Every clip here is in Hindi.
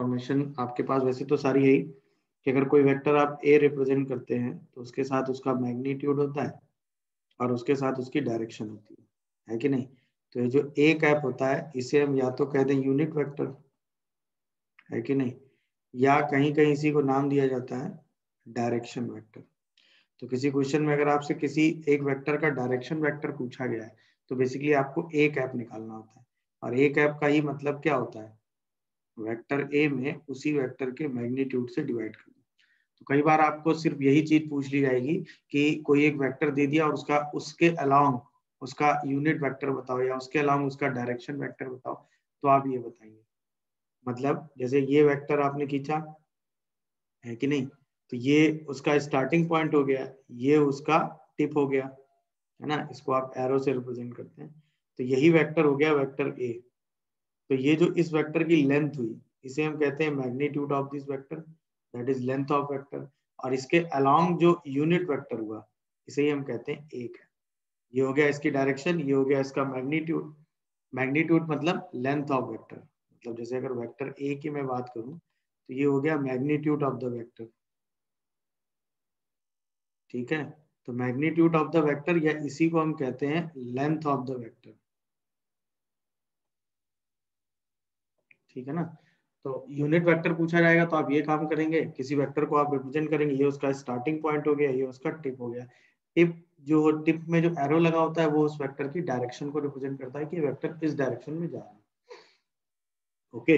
इन्फॉर्मेशन आपके पास वैसे तो सारी है ही कि अगर कोई वेक्टर आप ए रिप्रेजेंट करते हैं तो उसके साथ उसका मैग्नीट्यूड होता है और उसके साथ उसकी डायरेक्शन होती है कि नहीं। तो ये जो ए कैप होता है इसे हम या तो कह दें यूनिट वेक्टर, है कि नहीं, या कहीं कहीं इसी को नाम दिया जाता है डायरेक्शन वेक्टर। तो किसी क्वेश्चन में अगर आपसे किसी एक वेक्टर का डायरेक्शन वेक्टर पूछा गया है तो बेसिकली आपको ए कैप निकालना होता है, और ए कैप का ही मतलब क्या होता है, वेक्टर ए में उसी वेक्टर के मैग्नीट्यूड से डिवाइड करना। तो कई बार आपको सिर्फ यही चीज पूछ ली जाएगी कि कोई एक वेक्टर दे दिया और उसके अलांग उसका यूनिट वेक्टर बताओ या उसके अलांग उसका डायरेक्शन वेक्टर बताओ। तो आप ये बताइए, मतलब जैसे ये वेक्टर आपने खींचा है कि नहीं, तो ये उसका स्टार्टिंग पॉइंट हो गया, ये उसका टिप हो गया, है ना, इसको आप एरो से रिप्रेजेंट करते हैं। तो यही वेक्टर हो गया वेक्टर ए। तो ये जो इस वेक्टर की लेंथ हुई इसे हम कहते हैं magnitude of this vector, that is length of vector, और इसके अलोंग जो यूनिट वेक्टर हुआ इसे ही हम कहते हैं ए कैप। ये हो गया इसकी डायरेक्शन, ये हो गया इसका मैग्नीट्यूड। मैग्नीट्यूड मतलब लेंथ ऑफ वेक्टर, मतलब जैसे अगर वेक्टर ए की मैं बात करूं तो ये हो गया मैग्नीट्यूड ऑफ द वेक्टर, ठीक है। तो मैग्नीट्यूड ऑफ द वेक्टर या इसी को हम कहते हैं लेंथ ऑफ द वेक्टर, ठीक है ना। तो यूनिट वेक्टर पूछा जाएगा तो आप ये काम करेंगे, किसी वेक्टर को आप रिप्रेजेंट करेंगे, ये उसका स्टार्टिंग पॉइंट हो गया, ये उसका टिप हो गया। टिप में जो एरो लगा होता है वो उस वेक्टर की डायरेक्शन को रिप्रेजेंट करता है कि वेक्टर इस डायरेक्शन में जा रहा है, ओके।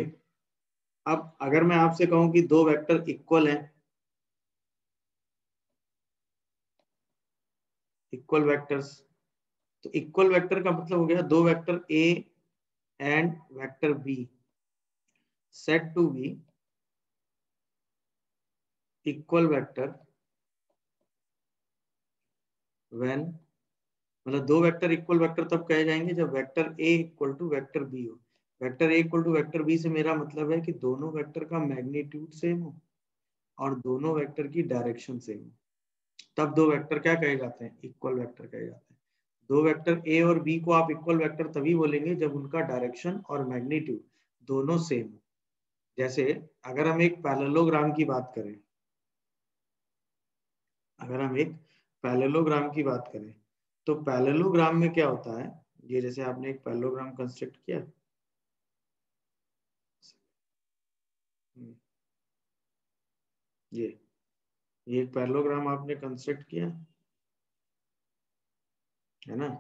अब अगर मैं आपसे कहूं कि दो वेक्टर इक्वल हैं, इक्वल वेक्टर्स, तो इक्वल वेक्टर का मतलब हो गया दो vector A and vector B set to be equal vector when, मतलब दो वेक्टर इक्वल वेक्टर तब कहे जाएंगे जब vector A equal to vector B हो। Vector A equal to vector B से मेरा मतलब है कि दोनों वेक्टर का मैग्नीट्यूड सेम हो और दोनों वेक्टर की डायरेक्शन सेम हो, तब दो वेक्टर क्या कहे जाते हैं, इक्वल वेक्टर कहे जाते हैं। दो वेक्टर ए और बी को आप इक्वल वेक्टर तभी बोलेंगे जब उनका डायरेक्शन और मैग्नीट्यूड दोनों सेम हो। जैसे अगर हम एक पैरेललोग्राम की बात करें, तो पैरेललोग्राम में क्या होता है, ये जैसे आपने एक पैरेललोग्राम कंस्ट्रक्ट किया, ये एक पैरेललोग्राम आपने कंस्ट्रक्ट किया, है ना,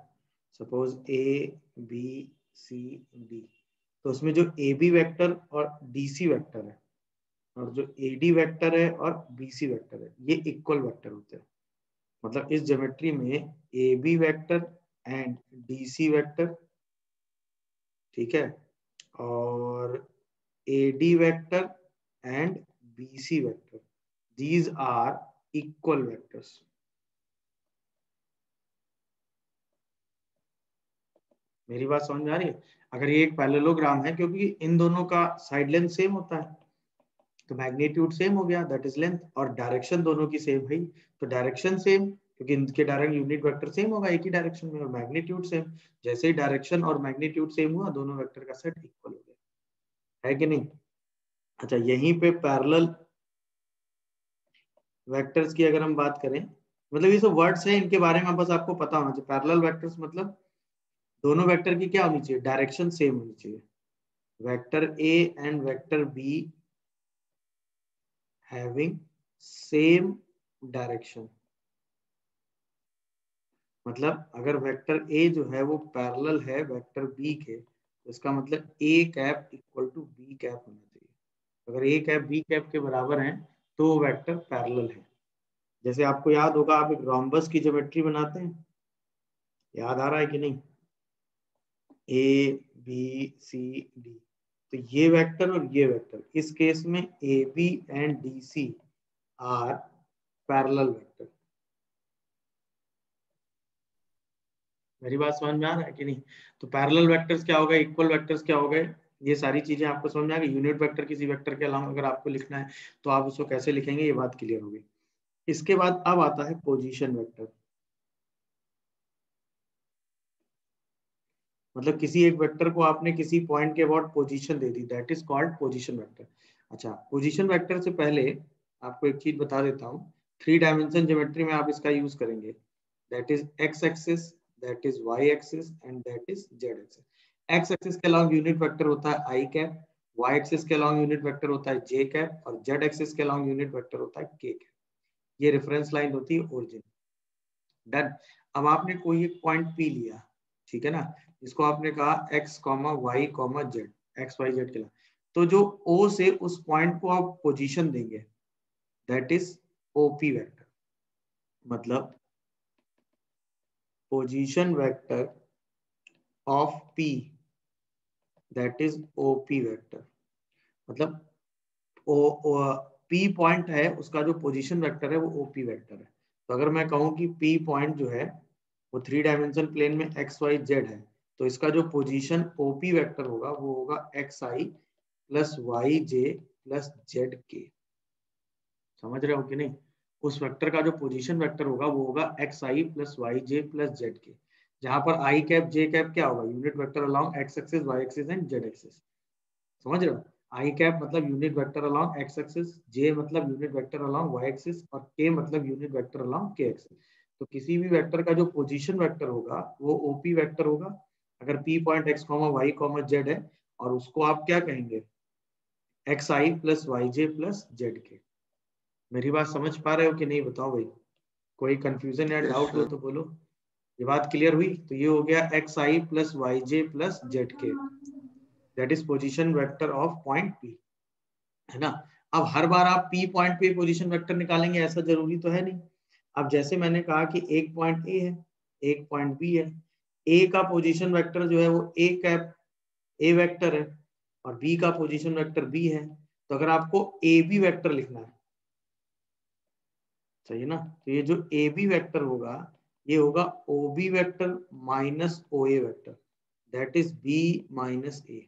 suppose A B C D. तो उसमें जो ए बी वेक्टर और डी सी वेक्टर है और जो ए डी वेक्टर है और बी सी वेक्टर है ये इक्वल वेक्टर होते हैं। मतलब इस ज्योमेट्री में A B vector and D C vector, ठीक है, और A D vector and B C vector, these are equal vectors, मेरी बात समझ में आ रही है। अगर ये एक पैरेललोग्राम है क्योंकि इन दोनों का साइड लेंथ सेम होता है तो मैग्नीट्यूड सेम हो गया, दैट इज लेंथ, और डायरेक्शन दोनों की सेम है तो डायरेक्शन सेम, क्योंकि इनके डायरेक्ट यूनिट वेक्टर सेम होगा एक ही डायरेक्शन में, और मैग्नीट्यूड सेम। जैसे ही डायरेक्शन और मैग्नीट्यूड सेम हुआ दोनों वेक्टर का सेट इक्वल हो गया, है कि नहीं। अच्छा, यहीं पे पैरेलल वेक्टर्स की अगर हम बात करें, मतलब ये सब वर्ड्स हैं, इनके बारे में बस आपको पता होना चाहिए। पैरेलल वेक्टर्स मतलब दोनों वेक्टर की क्या होनी चाहिए, डायरेक्शन सेम होनी चाहिए। Vector A and vector B having same direction, मतलब अगर वेक्टर ए जो है वो पैरेलल है वेक्टर बी के तो इसका मतलब A cap equal to B cap होना चाहिए। अगर ए कैप बी कैप के बराबर है तो वेक्टर पैरेलल है। जैसे आपको याद होगा आप एक रोम्बस की ज्योमेट्री बनाते हैं, याद आ रहा है कि नहीं, ए बी सी डी, तो ये वेक्टर और ये वेक्टर, इस केस में A B and D C are parallel vector. मेरी बात समझ में आ रहा है कि नहीं। तो पैरेलल वेक्टर्स क्या हो गए, इक्वल वेक्टर्स क्या हो गए, ये सारी चीजें आपको समझ में आ गई। यूनिट वेक्टर किसी वेक्टर के अलावा अगर आपको लिखना है तो आप उसको कैसे लिखेंगे, ये बात क्लियर होगी। इसके बाद अब आता है पोजीशन वेक्टर, मतलब किसी एक वेक्टर को आपने किसी पॉइंट के अबाउट पोजीशन दे दी, that is called position vector. अच्छा, पोजीशन वेक्टर से पहले आपको एक चीज बता देता हूँ। थ्री डायमेंशन ज्योमेट्री में आप इसका यूज करेंगे, that is X axis, that is Y axis and that is Z axis. X axis के अलॉन्ग यूनिट वेक्टर होता है आई कैप, वाई एक्सिस के अलॉन्ग यूनिट वेक्टर होता है जे कैप और जेड एक्सिस के अलॉन्ग यूनिट वेक्टर होता है के कैप। ये रेफरेंस लाइन होती है ओरिजिन। डन। अब आपने कोई एक पॉइंट पी लिया, ठीक है ना, इसको आपने कहा X comma Y comma Z, X Y Z के लिए। तो जो ओ से उस पॉइंट को आप पोजीशन देंगे, दैट इज ओपी वेक्टर, मतलब position vector of P, that is OP vector. मतलब पी पॉइंट है, उसका जो पोजीशन वेक्टर है वो ओपी वेक्टर है। तो अगर मैं कहूं कि पी पॉइंट जो है वो थ्री डायमेंशन प्लेन में एक्स वाई जेड है, तो इसका जो पोजीशन ओपी वेक्टर होगा वो होगा एक्स आई प्लस वाई जे प्लस जेड के। समझ रहे हो कि नहीं? उस वेक्टर का जो पोजीशन वेक्टर होगा वो होगा एक्स आई प्लस वाई जे प्लस जेड के, जहां पर आई कैप जे कैप क्या होगा, unit vector along X axis Y axis and Z axis. समझ रहे हो? आई कैप मतलब unit vector along X axis, J मतलब unit vector along Y axis और के मतलब unit vector along K axis. तो किसी भी वेक्टर का जो पोजीशन वेक्टर होगा वो ओपी वेक्टर होगा, अगर P point X comma Y comma Z है, और उसको आप क्या कहेंगे, एक्स आई प्लस वाई जे प्लस जेड के। मेरी बात समझ पा रहे हो कि नहीं, बताओ भाई। कोई कंफ्यूजन या डाउट हो तो बोलो। ये बात क्लियर हुई? तो ये हो गया X I plus Y J plus Z K, that is position vector of point P, है ना। अब हर बार आप पी पॉइंट पे पोजीशन वेक्टर निकालेंगे ऐसा जरूरी तो है नहीं। अब जैसे मैंने कहा कि एक पॉइंट ए है, एक पॉइंट बी है, ए का पोजीशन वेक्टर जो है वो ए कैप ए वेक्टर है और बी का पोजीशन वेक्टर बी है, तो अगर आपको ए बी वेक्टर लिखना है, सही ना, तो ये जो ए बी वेक्टर होगा ये होगा O B vector minus O A vector, that is B minus A.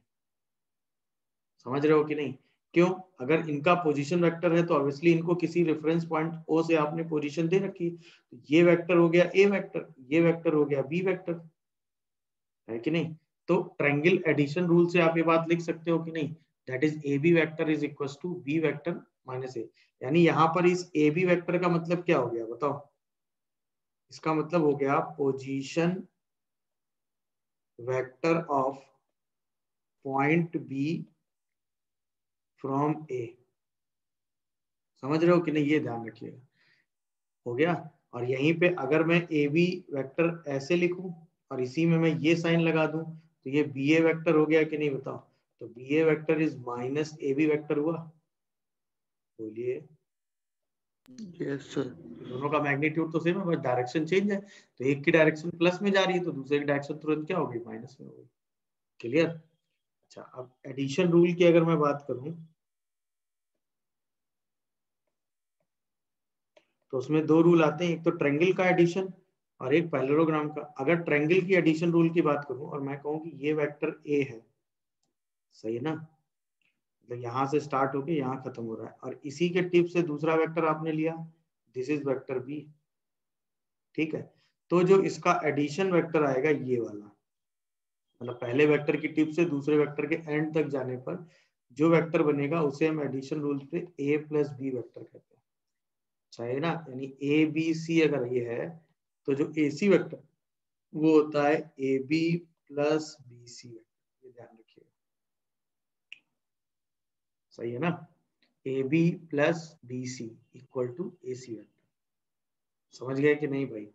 समझ रहे हो कि नहीं? क्यों? अगर इनका पोजीशन वेक्टर है तो ऑब्वियसली इनको किसी रेफरेंस पॉइंट ओ से आपने पोजीशन दे रखी, तो ये वेक्टर हो गया ए वेक्टर, ये वेक्टर हो गया बी वेक्टर, है कि नहीं। तो ट्रायंगल एडिशन रूल से आप ये बात लिख सकते हो कि नहीं, that is A B vector is equal to B vector minus A. यानी यहाँ पर इस ए बी वेक्टर का मतलब क्या हो गया, बताओ। इसका मतलब हो गया position vector of point B from A. समझ रहे हो कि नहीं? ये ध्यान रखिएगा, हो गया। और यहीं पे अगर मैं ए बी वेक्टर ऐसे लिखूं और इसी में मैं ये साइन लगा दूं तो ये बी ए वेक्टर हो गया कि नहीं, बताओ। तो B A vector is minus A B vector हुआ, बोलिए। Yes sir. दोनों का मैग्नीट्यूड तो सेम है, बस डायरेक्शन चेंज है। तो एक की डायरेक्शन प्लस में जा रही है तो दूसरे की डायरेक्शन तुरंत क्या होगी, माइनस में होगी। क्लियर? अच्छा, अब एडिशन रूल की अगर मैं बात करूं तो उसमें दो रूल आते हैं, एक तो ट्रायंगल का एडिशन और एक पैरेललोग्राम का। अगर ट्रायंगल की एडिशन रूल की बात करूं और मैं कहूं कि ये वेक्टर ए है, सही है ना, मतलब यहाँ से स्टार्ट होके यहाँ खत्म हो रहा है, और इसी के टिप से दूसरा वेक्टर आपने लिया, दिस इज वेक्टर बी, ठीक है। तो जो इसका एडिशन वेक्टर आएगा ये वाला, मतलब पहले वेक्टर की टिप से दूसरे वेक्टर के एंड तक जाने पर जो वेक्टर बनेगा उसे हम एडिशन रूल पे ए प्लस बी वेक्टर कहते हैं, सही ना। यानी ए बी सी अगर ये है तो जो ए सी वेक्टर वो होता है A B plus B C vector, ये ध्यान रखिएगा, सही है ना। A B plus B C equal to A C vector. समझ गए कि नहीं भाई?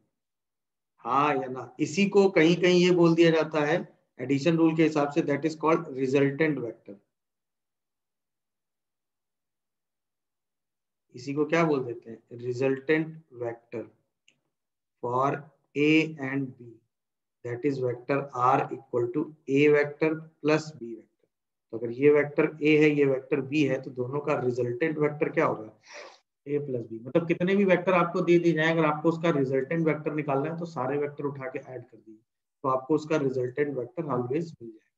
हाँ या ना? इसी को कहीं कहीं ये बोल दिया जाता है एडिशन रूल के हिसाब से, that is called resultant vector. इसी को क्या बोल देते हैं, resultant vector for A and B, that is vector R equal to A vector plus B vector. तो अगर ये वेक्टर ए है, ये वेक्टर बी है, तो दोनों का रिजल्टेंट वेक्टर क्या होगा, ए प्लस बी। मतलब कितने भी वेक्टर आपको दे दिए जाए, अगर आपको उसका रिजल्टेंट वेक्टर निकालना है तो सारे वेक्टर उठा के ऐड कर दीजिए, तो आपको उसका रिजल्टेंट वेक्टर ऑलवेज मिल जाएगा।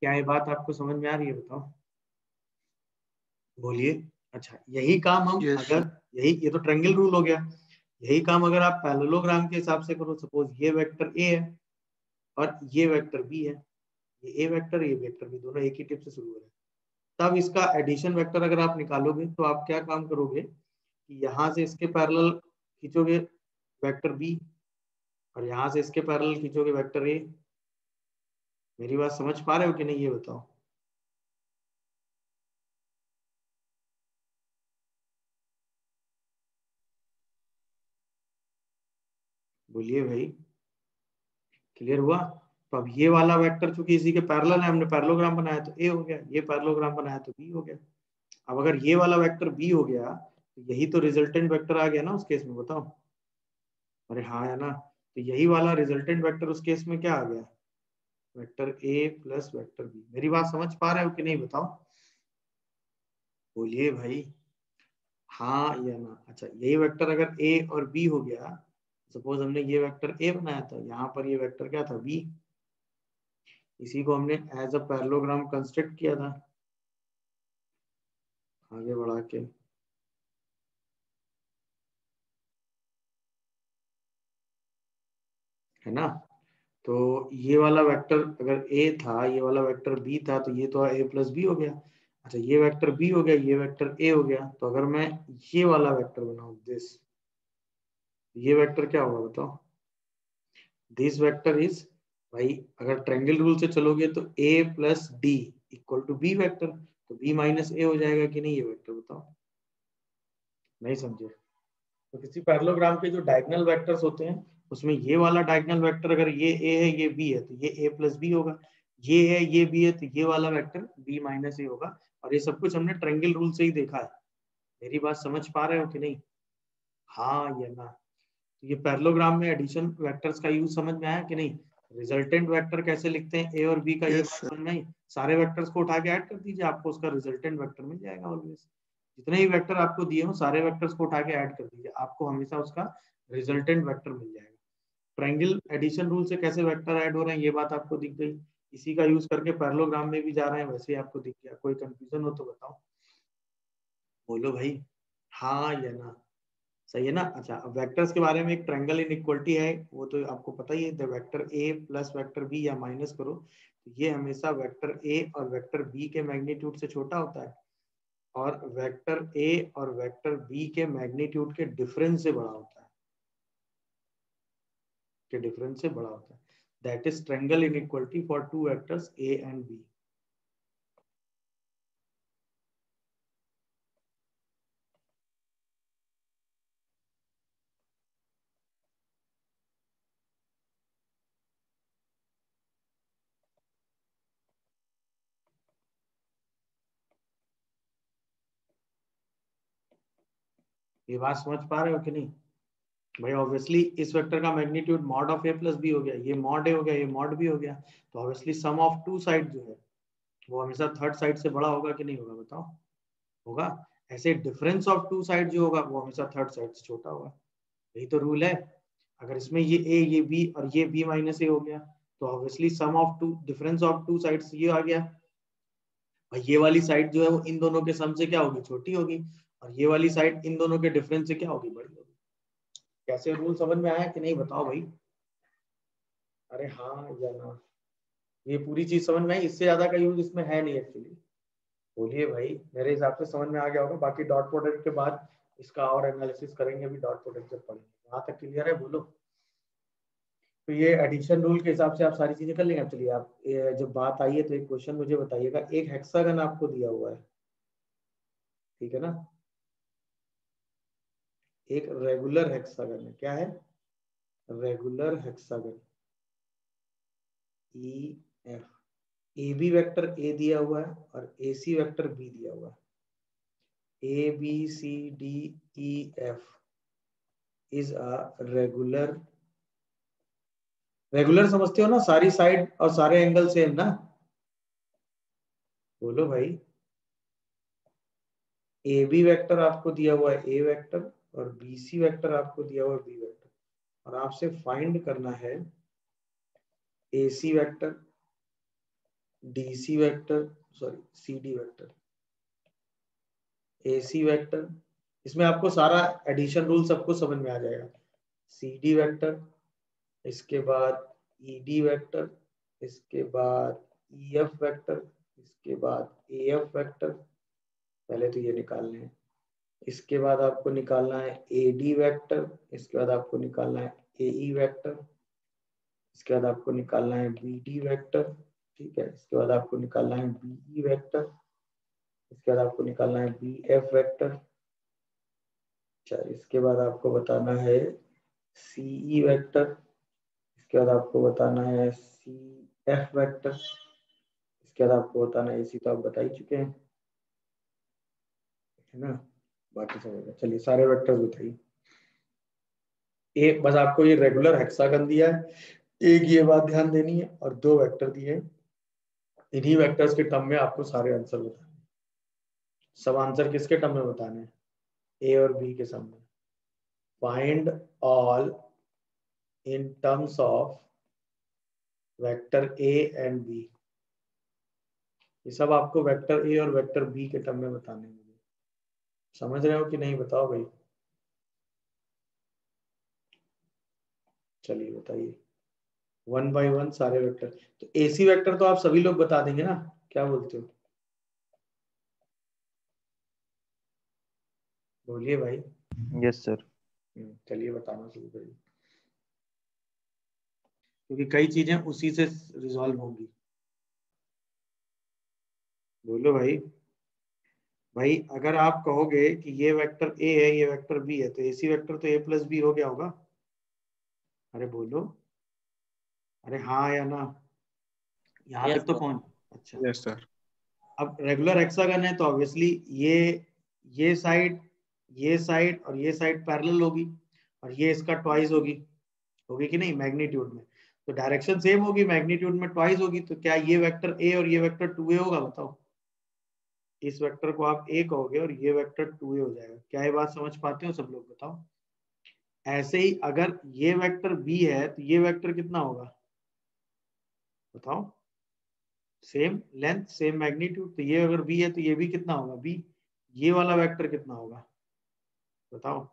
क्या ये बात आपको समझ में आ रही है, बताओ, बोलिए। अच्छा, यही काम हम अगर ये तो ट्रायंगल रूल हो गया। यही काम अगर आप पैरेललोग्राम के हिसाब से करो, सपोज ये वेक्टर ए है और ये वेक्टर बी है, ये ए वेक्टर ये वेक्टर भी दोनों एक ही टिप से शुरू हो रहे हैं, तब इसका एडिशन वेक्टर अगर आप निकालोगे तो आप क्या काम करोगे कि यहाँ से इसके पैरेलल खींचोगे वेक्टर बी और यहाँ से इसके पैरेलल खींचोगे वेक्टर ए। मेरी बात समझ पा रहे हो कि नहीं ये बताओ। बोलिए भाई, क्लियर हुआ? तो अब ये वाला वेक्टर चूंकि इसी के पैरेलल है, हमने पैरेललोग्राम बनाया तो ए हो गया, ये पैरेललोग्राम बनाया तो बी हो गया। अब अगर ये वाला वेक्टर बी हो गया तो यही तो रिजल्टेंट वेक्टर आ गया ना उस केस में, बताओ। अरे हाँ है ना, तो यही वाला रिजल्टेंट वेक्टर उस केस में क्या आ गया, vector A plus vector B. मेरी बात समझ पा रहे हो कि नहीं बताओ, बोलिए भाई, हाँ या ना। अच्छा, यही वेक्टर अगर ए और बी हो गया, सपोज हमने ये वेक्टर ए बनाया था, यहाँ पर ये वेक्टर क्या था, बी। इसी को हमने एज अ पैरेललोग्राम कंस्ट्रक्ट किया था आगे बढ़ा के। है ना, तो ये वाला वेक्टर अगर ए था, ये वाला वेक्टर बी था, तो ये तो ए प्लस बी हो गया। अच्छा, ये वेक्टर बी हो गया, ये वेक्टर ए हो गया। तो अगर मैं ये वाला वेक्टर बनाऊं दिस, ये वेक्टर क्या होगा बताओ, दिस वेक्टर इज, भाई अगर ट्रायंगल रूल से चलोगे तो a plus D equal to B vector, तो b माइनस ए हो जाएगा कि नहीं ये वेक्टर, बताओ। नहीं समझे? तो किसी पैरेललोग्राम के जो डायगोनल वेक्टर्स होते हैं उसमें ये वाला डायगोनल वेक्टर अगर ये a है ये b है तो ये a प्लस बी होगा, ये है ये b है तो ये वाला वेक्टर b माइनस ए होगा। और ये सब कुछ हमने ट्रायंगल रूल से ही देखा है। मेरी बात समझ पा रहे हो कि नहीं, हाँ या ना। तो ये पैरेललोग्राम में एडिशन वेक्टर्स का यूज समझ में आया कि नहीं। रिजल्टेंट वेक्टर कैसे लिखते हैं, ए और बी का, ये समझ में। सारे वेक्टर्स को उठा के ऐड कर दीजिए, आपको उसका रिजल्टेंट वेक्टर मिल जाएगा। ऑलवेज जितने ही वेक्टर आपको दिए हो सारे वेक्टर्स को उठा के ऐड कर दीजिए, आपको हमेशा उसका रिजल्टेंट वेक्टर मिल जाएगा। ट्रायंगल एडिशन रूल से कैसे वेक्टर ऐड हो रहे हैं ये बात आपको दिख गई, इसी का यूज करके पैरेललोग्राम में भी जा रहे हैं, वैसे ही आपको दिख गया। कोई कंफ्यूजन हो तो बताओ, बोलो भाई, हाँ या ना। सही है ना। अच्छा, अब वेक्टर्स के बारे में एक ट्रायंगल इनइक्वालिटी है, वो तो आपको पता ही है। The vector A plus vector B या माइनस करो तो ये हमेशा वेक्टर ए और वेक्टर बी के मैग्नीट्यूड से छोटा होता है और वेक्टर ए और वेक्टर बी के मैग्नीट्यूड के डिफरेंस से बड़ा होता है, के डिफरेंस से बड़ा होता है। That is triangle inequality for two vectors A and B. ये बात समझ पा रहे हो कि नहीं भाई। ऑब्वियसली इस वेक्टर का magnitude mod of A plus B हो गया, ये मॉड ए हो गया, ये मॉड बी हो गया। तो obviously sum of two side जो है वो हमेशा थर्ड साइड से बड़ा होगा कि नहीं होगा, बताओ। होगा। ऐसे डिफरेंस ऑफ टू साइड जो होगा वो हमेशा थर्ड साइड से छोटा होगा, यही तो रूल है। अगर इसमें ये ए ये बी और ये बी माइनस ए हो गया तो obviously sum of two, difference of two side ये आ गया। और ये वाली साइड जो है वो इन दोनों के सम से क्या होगी, छोटी होगी, और ये वाली साइड इन दोनों के डिफरेंस से क्या होगी, बड़ी होगी। कैसे रूल समझ में आया कि नहीं बताओ भाई, अरे हाँ या ना। ये पूरी चीज समझ में आई, इससे ज्यादा का यूज इसमें है नहीं एक्चुअली। बोलिए भाई, मेरे हिसाब से समझ में आ गया होगा। बाकी डॉट प्रोडक्ट के बाद इसका और एनालिसिस करेंगे, अभी डॉट प्रोडक्ट जब पढ़ेंगे। वहां तक क्लियर है? बोलो। तो ये एडिशन रूल के हिसाब से आप सारी चीजें कर लेंगे। चलिए, आप जब बात आई है तो एक क्वेश्चन मुझे बताइएगा। एक हेक्सागन आपको दिया हुआ है, ठीक है ना, एक रेगुलर हेक्सागन है। क्या है? Regular hexagon. E F, A B vector A दिया हुआ है और ए सी वेक्टर बी दिया हुआ है। A B C D E F is a regular. Regular समझते हो ना, सारी साइड और सारे एंगल सेम ना। बोलो भाई, ए बी वेक्टर आपको दिया हुआ है ए वेक्टर और बी सी वैक्टर आपको दिया हुआ बी वैक्टर, और आपसे फाइंड करना है A C vector, D C vector, sorry C D vector, A C vector. इसमें आपको सारा एडिशन रूल सबको समझ में आ जाएगा। सी डी वैक्टर, इसके बाद ई डी वैक्टर, इसके बाद ई एफ वैक्टर, इसके बाद एएफ वेक्टर, पहले तो ये निकालना है। इसके बाद आपको निकालना है एडी वेक्टर, इसके बाद आपको निकालना है एई वेक्टर, इसके बाद आपको निकालना है बीडी वेक्टर, ठीक है। इसके बाद आपको निकालना है बीई वेक्टर, इसके बाद आपको निकालना है बीएफ वेक्टर। अच्छा, इसके बाद आपको बताना है सीई वेक्टर, इसके बाद आपको बताना है सीएफ वेक्टर, इसके बाद आपको बताना है इसी तो आप बता ही चुके हैं, है ना। बाकी सब चलिए सारे वेक्टर्स बताइए। एक बस आपको ये रेगुलर हेक्सागन दिया है, एक ये बात ध्यान देनी है, और दो वेक्टर दिए। इन्हीं वेक्टर्स के टर्म में आपको सारे आंसर बताने। सब आंसर किसके टर्म में बताने हैं? ए और बी के सामने। Find all in terms of vector A and B. ये सब आपको वेक्टर ए और वेक्टर बी के टर्म में बताने हैं। समझ रहे हो कि नहीं? बताओ भाई, चलिए बताइए वन बाय वन सारे वेक्टर। तो एसी वेक्टर तो आप सभी लोग बता देंगे ना, क्या बोलते हो? बोलिए भाई। Yes sir. चलिए बताना शुरू करिए, क्योंकि कई चीजें उसी से रिजॉल्व होंगी। बोलो भाई। भाई अगर आप कहोगे कि ये वेक्टर ए है, ये वेक्टर बी है, तो एसी वेक्टर तो ए प्लस बी हो गया होगा। अरे बोलो, अरे हाँ या ना, यहाँ तक तो पहुंच। अच्छा यस सर। अब रेगुलर हेक्सागन है तो ऑब्वियसली ये साइड, ये साइड और ये साइड पैरेलल होगी, और ये इसका ट्वाइस होगी कि नहीं मैग्नीट्यूड में। तो डायरेक्शन सेम होगी, मैग्नीट्यूड में ट्वाइस होगी। तो क्या ये वेक्टर ए और ये वेक्टर 2a होगा? बताओ। इस वेक्टर को आप ए कहोगे और ये वेक्टर 2a हो जाएगा। क्या ये बात समझ पाते हो सब लोग? बताओ। ऐसे ही अगर ये वेक्टर b है तो ये वेक्टर कितना होगा? बताओ। सेम लेंथ, सेम मैग्नीट्यूड, तो ये अगर b है तो ये भी कितना होगा? b। ये वाला वेक्टर कितना होगा? बताओ।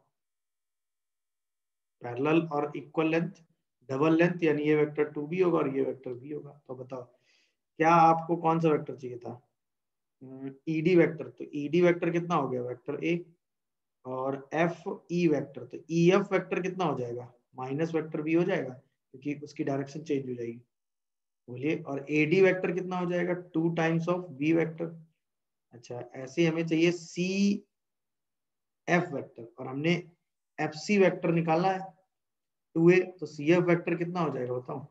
पैरेलल और इक्वल लेंथ, डबल लेंथ, यानी ये वेक्टर 2b होगा और ये वेक्टर b होगा। तो बताओ क्या आपको कौन सा वेक्टर चाहिए था? ED vector. तो ईडी वेक्टर कितना हो गया? वेक्टर ए। और एफ ई वेक्टर, तो ई एफ वेक्टर कितना हो जाएगा? माइनस वेक्टर बी हो जाएगा, क्योंकि उसकी डायरेक्शन चेंज हो जाएगी। बोलिए। और ए डी वेक्टर कितना हो जाएगा? 2 टाइम्स ऑफ बी वेक्टर। अच्छा, ऐसे हमें चाहिए सी एफ वेक्टर, और हमने एफ सी वेक्टर निकाला है 2a, तो सी एफ वेक्टर कितना हो जाएगा? बताओ,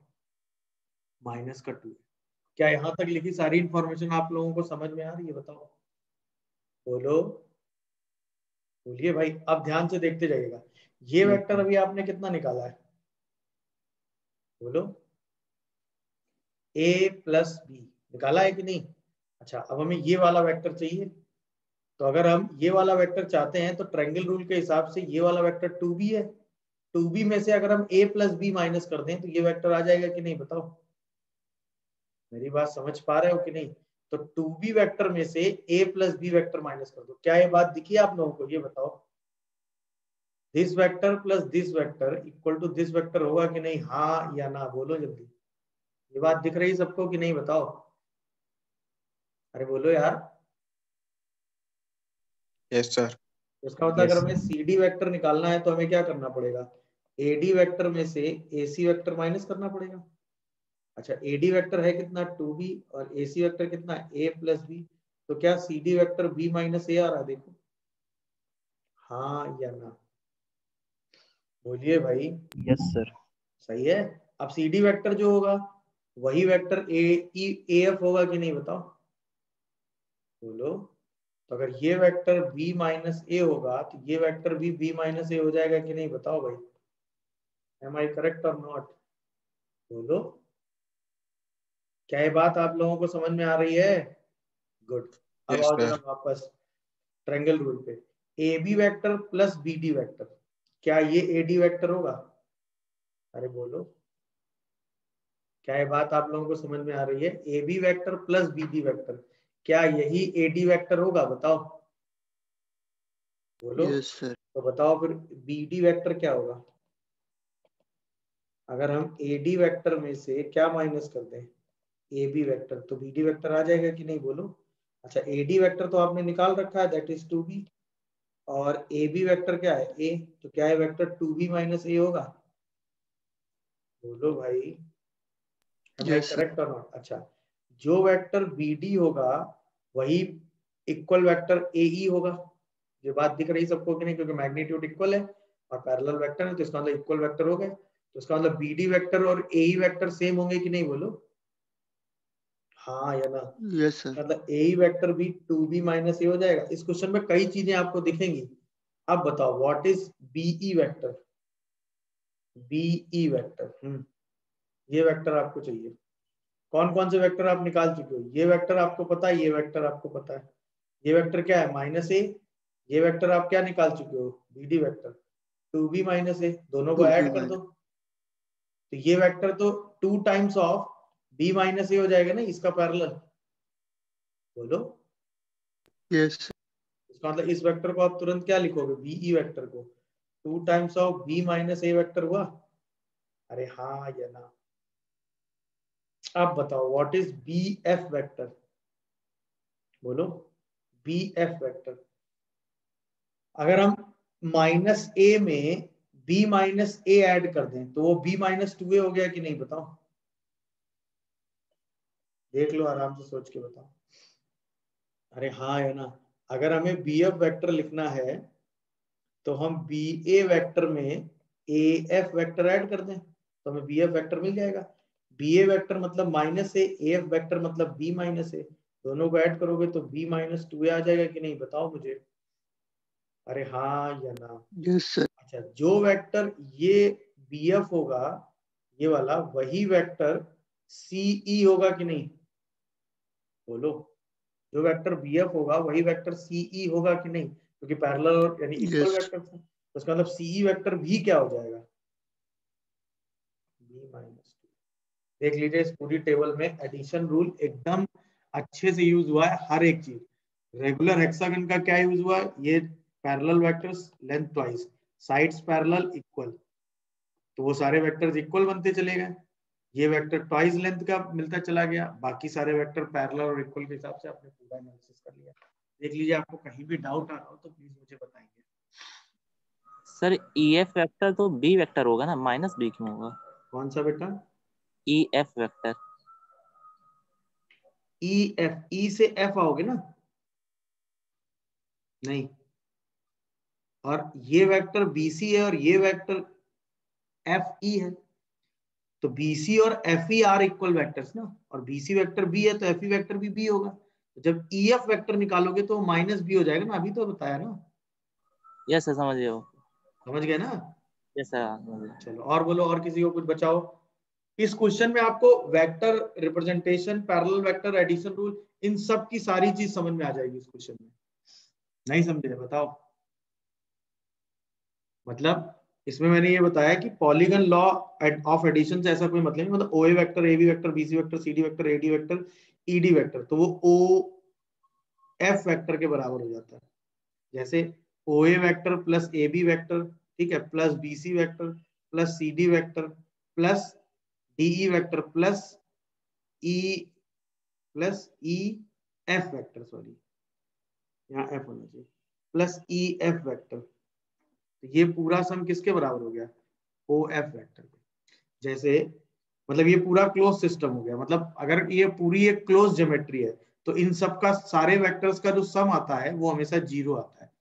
माइनस का 2a। क्या यहाँ तक लिखी सारी इंफॉर्मेशन आप लोगों को समझ में आ रही है? बताओ। बोलो, बोलिए भाई। अब ध्यान से देखते जाइएगा। ये वेक्टर अभी आपने कितना निकाला है? बोलो। a प्लस बी निकाला है कि नहीं? अच्छा, अब हमें ये वाला वेक्टर चाहिए। तो अगर हम ये वाला वेक्टर चाहते हैं तो ट्रायंगल रूल के हिसाब से ये वाला वेक्टर 2b है। 2b में से अगर हम a प्लस बी माइनस कर दें तो ये वेक्टर आ जाएगा कि नहीं? बताओ। मेरी बात समझ पा रहे हो कि नहीं? तो 2b वेक्टर में से a plus B vector minus कर दो। क्या ये बात दिखी आप लोगों को? ये बताओ। This vector plus this vector equal to this vector होगा कि नहीं? हाँ या ना, बोलो जल्दी। ये बात दिख रही सबको कि नहीं? बताओ। अरे बोलो यार। Yes sir. इसका मतलब अगर हमें cd वेक्टर निकालना है तो हमें क्या करना पड़ेगा? ad वेक्टर में से ac वेक्टर माइनस करना पड़ेगा। अच्छा, एडी वेक्टर है कितना? 2b, और एसी वेक्टर कितना? a plus B. तो क्या CD vector b minus a आ रहा? देखो, हाँ या ना, बोलिए भाई। यस सर, सही है। अब सीडी वेक्टर जो होगा वही वेक्टर af होगा कि नहीं? बताओ। बोलो। तो अगर ये वेक्टर b माइनस a होगा तो ये वेक्टर भी b माइनस a हो जाएगा कि नहीं? बताओ भाई। एम आई करेक्ट और नॉट? बोलो। क्या ये बात आप लोगों को समझ में आ रही है? गुड। अब आओ जरा वापस ट्रायंगल रूल पे। ab vector plus bd vector, क्या ये ad वेक्टर होगा? अरे बोलो। क्या ये बात आप लोगों को समझ में आ रही है? ab vector plus bd vector, क्या यही ad वेक्टर होगा? बताओ। बोलो। Yes sir. तो बताओ फिर bd वेक्टर क्या होगा? अगर हम ad वेक्टर में से क्या माइनस कर दें? ए बी वेक्टर, तो बी डी वेक्टर आ जाएगा कि नहीं बोलो। अच्छा ए डी वेक्टर तो आपने निकाल रखा है दैट इज 2b, और ए बी वेक्टर क्या है a, तो क्या है वेक्टर 2b माइनस a होगा, बोलो भाई करेक्ट और नॉट। अच्छा जो वेक्टर बी डी होगा वही इक्वल वेक्टर ए ई होगा, ये बात दिख रही सबको कि नहीं, क्योंकि मैग्नीट्यूड इक्वल है और पैरेलल वेक्टर है तो इसका मतलब इक्वल वेक्टर हो गए। तो इसका मतलब बी डी वेक्टर और ए ई वेक्टर सेम होंगे कि नहीं बोलो, हाँ या ना। यस सर, मतलब ए ई वेक्टर भी 2b माइनस ए हो जाएगा। इस क्वेश्चन में कई चीजें आपको दिखेंगी। अब बताओ what is BE vector, BE vector ये वेक्टर आपको चाहिए। कौन कौन से वेक्टर आप निकाल चुके हो, ये वेक्टर आपको पता है, ये वेक्टर आपको पता है। ये वेक्टर क्या है माइनस ए, ये वेक्टर आप क्या निकाल चुके हो B D vector 2b minus A, दोनों को ऐड कर दो तो ये वेक्टर तो 2 times of b minus A हो जाएगा ना इसका पैरेलल, बोलो। यस इसका मतलब इस वेक्टर को आप तुरंत क्या लिखोगे बीई वेक्टर को 2 times of b minus A vector हुआ, अरे हाँ या ना। आप बताओ what is B F vector, बोलो बी एफ वेक्टर। अगर हम माइनस ए में b माइनस ए एड कर दें तो वो b माइनस 2a हो गया कि नहीं बताओ, देख लो आराम से सोच के बताओ, अरे हाँ है ना। अगर हमें बी एफ वेक्टर लिखना है तो हम बी ए वेक्टर में ए एफ वेक्टर ऐड कर दें तो हमें बी एफ वेक्टर मिल जाएगा। बी ए वेक्टर मतलब माइनस ए, एफ वेक्टर मतलब बी माइनस ए, दोनों को ऐड करोगे तो बी माइनस 2a आ जाएगा कि नहीं बताओ मुझे, अरे हाँ या ना। Yes sir. अच्छा जो वेक्टर ये बी एफ होगा ये वाला, वही वेक्टर सीई होगा कि नहीं बोलो, जो वेक्टर बी एफ होगा वही वेक्टर सीई होगा कि नहीं, क्योंकि पैरेलल और यानी इक्वल वेक्टर है, उसका मतलब सीई वेक्टर भी क्या हो जाएगा बी माइनस 2। देख लीजिए इस पूरी टेबल में एडिशन रूल एकदम अच्छे से यूज हुआ है, हर एक चीज। रेगुलर हेक्सागन का क्या यूज हुआ, ये parallel vectors length twice, sides parallel equal, तो वो सारे वेक्टर्स इक्वल बनते चले गए। ये वेक्टर ट्वाइस लेंथ का मिलता चला गया, बाकी सारे वेक्टर पैरेलल और इक्वल के हिसाब से आपने पूरा एनालिसिस कर लिया। देख लीजिए आपको कहीं भी डाउट आ रहा हो तो प्लीज मुझे बताइए। सर ईएफ वेक्टर तो बी वेक्टर होगा ना, माइनस बी क्यों होगा? कौन सा बेटा? ईएफ वेक्टर, ईएफ, ई से एफ आओगे ना, नहीं, और ये वेक्टर BC है और ये वेक्टर FE है, तो BC और FE आर इक्वल वेक्टर्स ना, और BC वेक्टर B है तो FE वेक्टर भी B होगा। जब EF वेक्टर निकालोगे तो माइनस B हो जाएगा ना, अभी तो बताया ना। यस सर समझ गए, समझ गए ना? Yes sir. चलो और बोलो, और किसी को कुछ बचाओ। इस क्वेश्चन में आपको vector representation, parallel vector, addition rule, इन सब की सारी चीज समझ में आ जाएगी इस क्वेश्चन में। नहीं समझे बताओ, मतलब इसमें मैंने ये बताया कि पॉलीगन लॉ ऑफ एडिशन से ऐसा कोई मतलब नहीं, मतलब OA vector, AB vector, BC vector, CD vector, AD vector, ED vector, तो वो OF वेक्टर के बराबर हो जाता है। जैसे OA vector plus AB vector, ठीक है, plus BC vector plus CD vector plus DE vector plus EF vector, sorry यहाँ F होना चाहिए, प्लस EF वेक्टर, तो ये पूरा सम किसके बराबर हो गया OF वेक्टर के। जैसे मतलब ये पूरा क्लोज सिस्टम हो गया, मतलब अगर ये पूरी एक क्लोज ज्योमेट्री है तो इन सब का सारे वेक्टर्स का जो सम आता है वो हमेशा 0 आता है।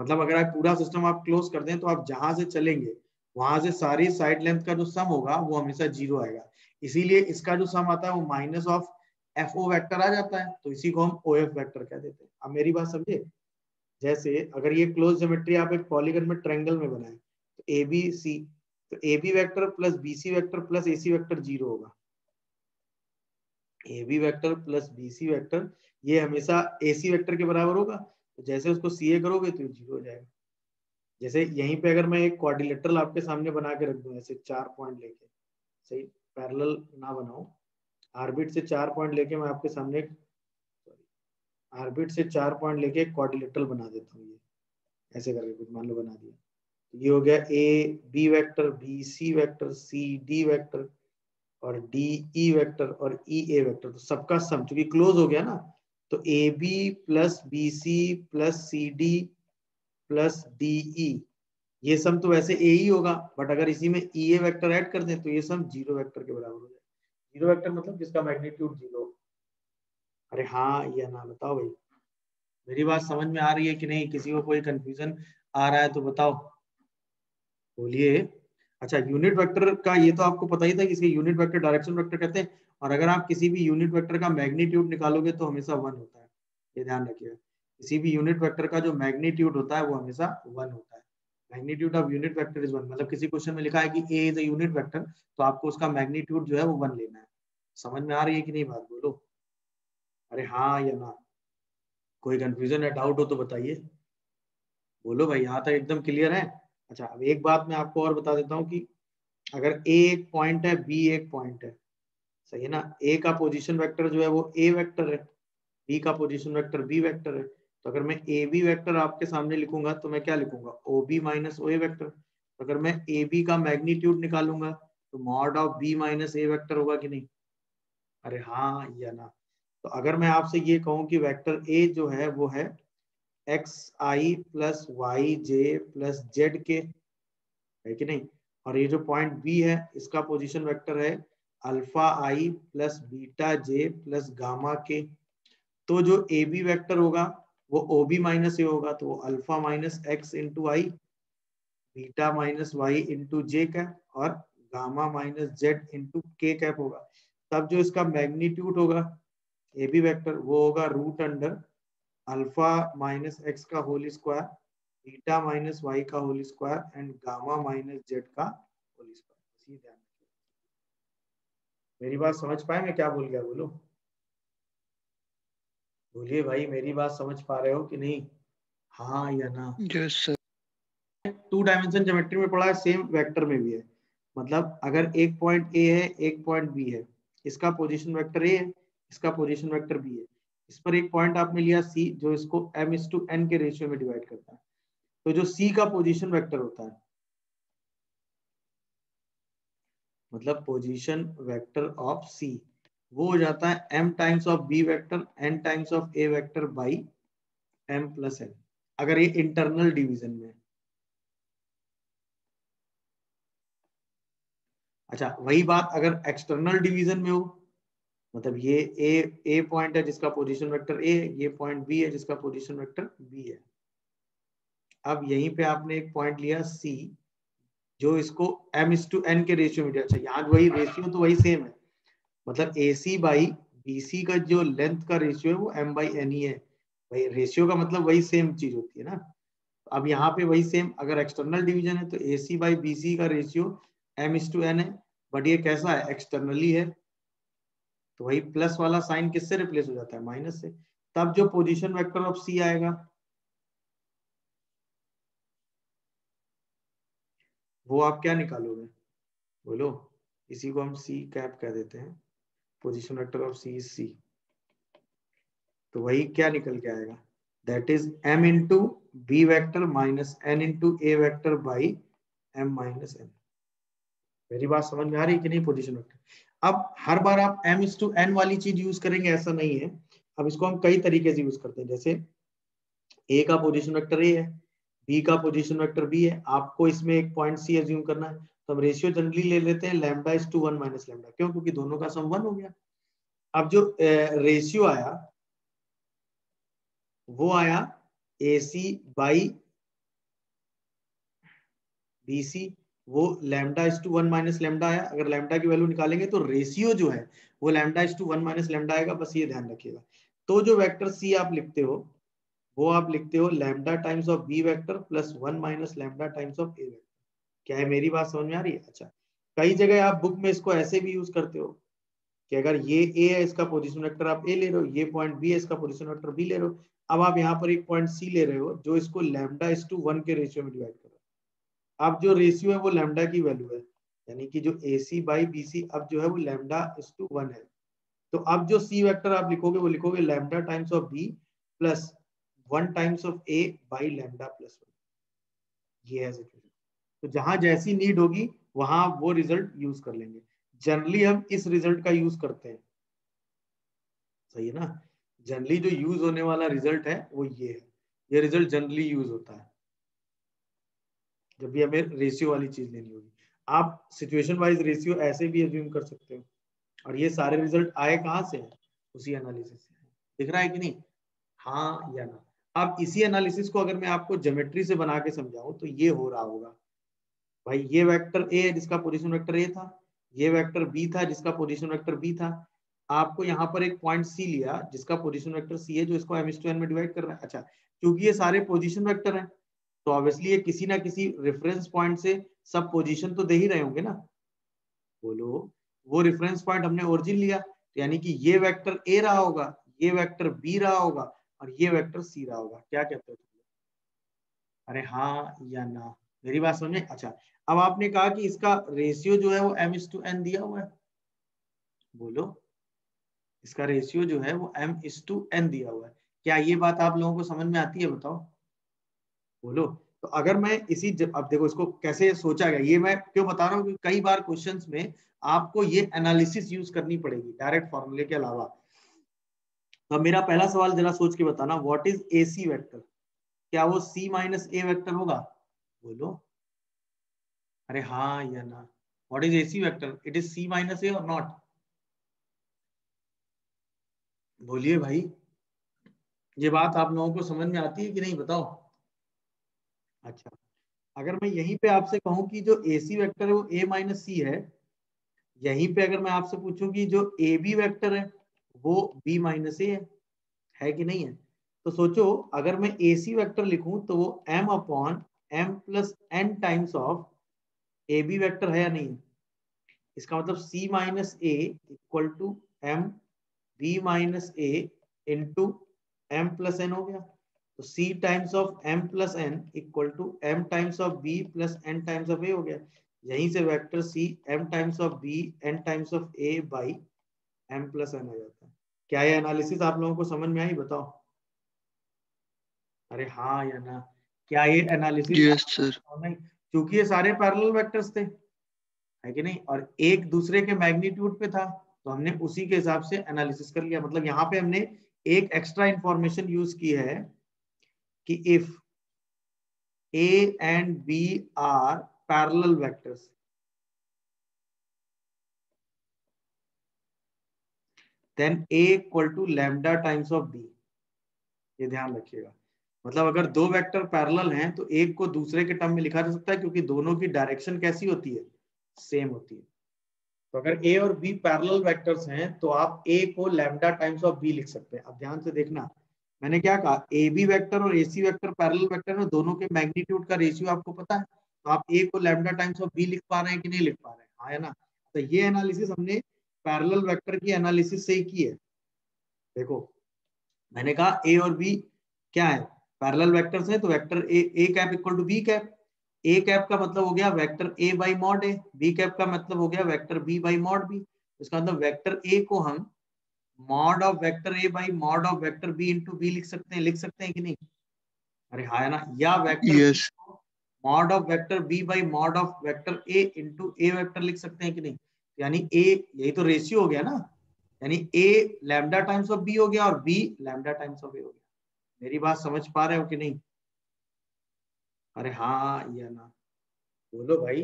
मतलब अगर आप पूरा सिस्टम आप क्लोज कर दें तो आप जहां से चलेंगे वहां से सारी साइड लेंथ का जो सम होगा वो हमेशा 0 आएगा, इसीलिए इसका जो सम आता है वो माइनस ऑफ FO वेक्टर आ जाता है, तो इसी को हम OF वेक्टर कह देते हैं। अब मेरी बात समझे, जैसे अगर ये क्लोज ज्योमेट्री आप एक पॉलीगन में ट्रायंगल में बनाए तो ABC, तो AB vector plus BC vector plus AC vector 0 होगा। AB vector plus BC vector ये हमेशा AC वेक्टर के बराबर होगा, तो जैसे उसको CA करोगे तो 0 हो जाएगा। जैसे यहीं पे अगर मैं एक क्वाड्रिलेटरल आपके सामने बना के रख दूं, ऐसे 4 पॉइंट लेके, सही पैरेलल ना बनाऊं, ऑर्बिट से 4 पॉइंट लेके मैं आपके सामने ऑर्बिट से 4 पॉइंट लेके क्वाड्रिलेटरल बना देता हूँ, ये ऐसे करके कुछ मान लो बना दिया, ये हो गया A B vector, B C vector, C D vector, और डी ई वेक्टर और ई ए वेक्टर, तो सबका सम चूंकि क्लोज हो गया ना, तो A B plus B C plus C D plus D E, ये सम तो वैसे ए ही होगा, बट अगर इसी में ई ए वेक्टर ऐड कर दें तो ये सम जीरो वेक्टर के बराबर हो जाए। जीरो वेक्टर मतलब जिसका मैग्नीट्यूड जीरो। अरे हाँ या ना बताओ भाई, मेरी बात समझ में आ रही है कि नहीं? किसी को कोई कंफ्यूजन आ रहा है तो बताओ, बोलिए। अच्छा, यूनिट वेक्टर का ये तो आपको पता ही था कि इसके यूनिट वेक्टर डायरेक्शन वेक्टर कहते हैं, और अगर आप किसी भी यूनिट वेक्टर का मैग्नीट्यूड निकालोगे तो हमेशा 1 होता है, ये ध्यान रखिएगा। किसी भी यूनिट वेक्टर का जो मैग्नीट्यूड होता है वो हमेशा 1 होता है। Magnitude of unit vector is 1, मतलब किसी क्वेश्चन में लिखा है कि A is a unit vector, तो आपको उसका मैग्नीट्यूड जो है वो 1 लेना है। समझ में आ रही है कि नहीं बात, बोलो अरे हाँ या ना। कोई कंफ्यूजन है, डाउट हो तो बताइए, बोलो भाई। यहाँ तक एकदम क्लियर है? अच्छा, अब एक बात मैं आपको और बता देता हूँ कि अगर A एक पॉइंट है, B एक पॉइंट है, सही है ना? A का पोजीशन वेक्टर जो है वो A वेक्टर है, B का पोजीशन वेक्टर B वेक्टर है, तो अगर मैं AB वेक्टर आपके सामने लिखूंगा तो मैं क्या लिखूंगा? OB minus OA vector. तो अगर मैं AB का मैग्नीट्यूड निकालूंगा तो mod of B minus A vector होगा कि नहीं? अरे हाँ या ना। तो अगर मैं आपसे ये कहूँ कि वेक्टर A जो है वो है xi plus yj plus Z के, है कि नहीं? और ये जो पॉइंट B है इसका पोजीशन वेक्टर है अल्फा आई प्लस बीटा जे प्लस गामा के, तो जो AB वेक्टर होगा वो OB माइनस ए होगा, तो वो अल्फा माइनस एक्स इंटू आई, बीटा माइनस वाई इंटू जे कैप और गामा माइनस जेड इंटू के कैप होगा। तब जो इसका मैग्नीट्यूड होगा AB वेक्टर वो होगा root under alpha minus x का whole square, beta minus Y का whole square and gamma minus Z का होल स्क्वायर। ध्यान रखिए। मेरी बात समझ पाए? मैं क्या बोल गया, बोलो, बोलिए भाई, मेरी बात समझ पा रहे हो कि नहीं? हाँ या ना? Yes sir. 2 डायमेंशन ज्योमेट्री में पढ़ा है, सेम वेक्टर में भी है। मतलब अगर एक पॉइंट ए है, एक पॉइंट बी है, इसका पोजिशन वेक्टर ए है, इसका पोजिशन वेक्टर बी है, इस पर एक पॉइंट आपने लिया C जो इसको m:n के रेशियो में डिवाइड करता है, तो जो C का पोजीशन वेक्टर होता है, मतलब पोजीशन वेक्टर ऑफ C, वो हो जाता है m times of B vector n times of A vector by m+n, अगर ये इंटरनल डिवीजन में है। अच्छा, वही बात अगर एक्सटर्नल डिवीजन में हो, मतलब ये ए पॉइंट है जिसका पोजीशन वेक्टर ए है, ये पॉइंट बी है जिसका पोजीशन वेक्टर बी है। अब यहीं पे आपने एक पॉइंट लिया सी जो इसको m:n के रेशियो में दिया। अच्छा, यहाँ वही रेशियो तो वही सेम है, मतलब AC बाई BC का जो लेंथ का रेशियो है वो m/n ही है भाई। रेशियो का मतलब वही सेम चीज होती है ना। अब यहाँ पे वही सेम, अगर एक्सटर्नल डिविजन है तो AC बाई BC का रेशियो m:n है, बट ये कैसा है? एक्सटर्नली है, तो वही प्लस वाला साइन किससे रिप्लेस हो जाता है? माइनस से। तब जो पोजीशन वेक्टर ऑफ C आएगा वो आप क्या निकालोगे, बोलो? इसी को हम C कैप कह देते हैं, position vector of C is C, तो वही क्या निकल के आएगा? That is m into B vector minus n into A vector by m-n। मेरी बात समझ में आ रही है कि नहीं? Position vector. अब हर बार आप m:n वाली चीज यूज करेंगे ऐसा नहीं है, अब इसको हम कई तरीके से यूज करते हैं। जैसे A का पोजीशन वेक्टर A है, B का पोजीशन वेक्टर B है, आपको इसमें एक पॉइंट C अज्यूम करना है, तो हम रेशियो जनरली ले लेते हैं λ 1 - λ। क्यों? क्योंकि दोनों का सम 1 हो गया। अब जो रेशियो आया वो आया AC बाई BC, वो λ 1 - λ आया। अगर लैम्डा की वैल्यू निकालेंगे तो रेशियो जो है वो λ 1 - λ आएगा, बस ये ध्यान रखिएगा। तो जो वेक्टर C आप लिखते हो वो आप लिखते हो lambda times of B vector plus 1 - λ times of A vector. क्या है, मेरी बात समझ में आ रही है? अच्छा, कई जगह आप बुक में इसको ऐसे भी यूज करते हो कि अगर ये A है इसका पोजिशन वेक्टर आप A ले रहे हो, ये पॉइंट B है इसका पोजिशन वेक्टर B ले रहे हो, अब आप यहाँ पर एक पॉइंट C ले रहे हो जो इसको λ 1 के रेशियो में डिवाइड कर। अब जो रेशियो है वो लैम्डा की वैल्यू है, यानी कि जो AC बाई BC अब जो है वो λ 1 है। तो अब जो C वेक्टर आप लिखोगे वो लिखोगे lambda times of B plus 1 times of A by λ +1। ये है सिचुएशन। तो जहां जैसी नीड होगी वहां वो रिजल्ट यूज कर लेंगे। जनरली हम इस रिजल्ट का यूज करते हैं, सही है ना। जनरली जो यूज होने वाला रिजल्ट है वो ये है, ये रिजल्ट जनरली यूज होता है जब भी हमें रेशियो वाली चीज लेनी होगी। आप सिचुएशन वाइज रेशियो ऐसे भी एज्यूम कर सकते हो। और ये सारे रिजल्ट आए कहाँ से? उसी एनालिसिस से। दिख रहा है कि नहीं, हाँ या ना। अब इसी एनालिसिस को अगर मैं आपको ज्योमेट्री से बना के समझाऊं तो ये हो रहा होगा, भाई ये वेक्टर ए है जिसका पोजीशन वेक्टर ए था, ये वेक्टर बी था जिसका पोजीशन वेक्टर बी था। आपको यहाँ पर एक पॉइंट सी लिया जिसका पोजीशन वेक्टर सी है, जो इसको m/n में डिवाइड कर रहा है। अच्छा, क्योंकि ये सारे पोजीशन वेक्टर हैं तो ऑब्वियसली ये किसी ना किसी रेफरेंस पॉइंट से सब पोजीशन तो दे ही रहे होंगे ना, बोलो। वो रेफरेंस पॉइंट हमने ओरिजिन लिया तो यानी कि ये वेक्टर ए रहा होगा, ये वेक्टर बी रहा होगा और ये वेक्टर सी रहा होगा। क्या कहते हो तुम? अरे हाँ या ना, मेरी बात समझे। अच्छा, अब आपने कहा कि इसका रेशियो जो है वो m/n दिया हुआ है, बोलो। इसका रेशियो जो है वो m/n दिया हुआ है। क्या ये बात आप लोगों को समझ में आती है? बताओ, बोलो। तो अगर मैं इसी, अब देखो इसको कैसे सोचा गया, ये मैं क्यों बता रहा हूँ कि कई बार क्वेश्चंस में आपको ये एनालिसिस यूज करनी पड़ेगी डायरेक्ट फॉर्मूले के अलावा। तो मेरा पहला सवाल जरा सोच के बताना, व्हाट इज AC वेक्टर? क्या वो C-A वेक्टर होगा? बोलो, अरे हाँ या ना। What is AC vector? It is C-A और नॉट? बोलिए भाई, ये बात आप लोगों को समझ में आती है कि नहीं, बताओ। अच्छा, अगर मैं यहीं पे आपसे कहूं कि जो AC वेक्टर है वो A-C है, यहीं पे अगर मैं आपसे पूछूं कि जो AB वेक्टर है वो B-A है कि नहीं है, तो सोचो अगर मैं AC वेक्टर लिखूं तो वो m/n times of AB vector है या नहीं। इसका मतलब C-A equal to m/B-A into m/n हो गया। तो C times of m/n equal to m times of B+n times of A हो गया। यहीं से vector C m times of B n times of A by m+n हो जाता है। क्या ये एनालिसिस आप लोगों को समझ में आई? बताओ, अरे हाँ या ना। क्या ये एनालिसिस? Yes sir. क्योंकि ये सारे पैरेलल वेक्टर्स थे, है कि नहीं, और एक दूसरे के मैग्नीट्यूड पे था तो हमने उसी के हिसाब से एनालिसिस कर लिया। मतलब यहाँ पे हमने एक एक्स्ट्रा इंफॉर्मेशन यूज की है कि if A and B are parallel vectors, then A equal to lambda times of B। ये ध्यान रखिएगा। मतलब अगर दो वेक्टर पैरेलल हैं तो एक को दूसरे के टर्म में लिखा जा सकता है क्योंकि दोनों की डायरेक्शन कैसी होती है? सेम होती है। तो अगर A और B पैरेलल वेक्टर्स हैं तो आप A को लैम्डा टाइम्स ऑफ B लिख सकते हैं। अब ध्यान से देखना, मैंने क्या कहा, AB वेक्टर और AC वेक्टर पैरेलल वेक्टर में दोनों के मैग्नीट्यूड का रेशियो आपको पता है, तो आप A को लैम्डा टाइम्स ऑफ B लिख पा रहे हैं कि नहीं लिख पा रहे हैं, हाँ है ना। तो ये एनालिसिस हमने पैरेलल वेक्टर की एनालिसिस से ही की है। देखो मैंने कहा A और B क्या है, पैरेलल वेक्टर्स हैं, तो vector A cap equal to B cap. A cap का मतलब हो गया vector A by mod A, B cap का मतलब हो गया vector B by mod B। इसका मतलब वेक्टर A को हम mod of vector A by mod of vector B into B लिख सकते हैं, लिख सकते हैं कि नहीं, अरे हाँ ना। या vector mod of vector B by mod of vector A into A vector लिख सकते हैं कि नहीं। यानी A, यही तो रेशियो हो गया ना, यानी A lambda times of B हो गया और B lambda times of A हो गया। मेरी बात समझ पा रहे हो कि नहीं, अरे हाँ या ना, बोलो भाई।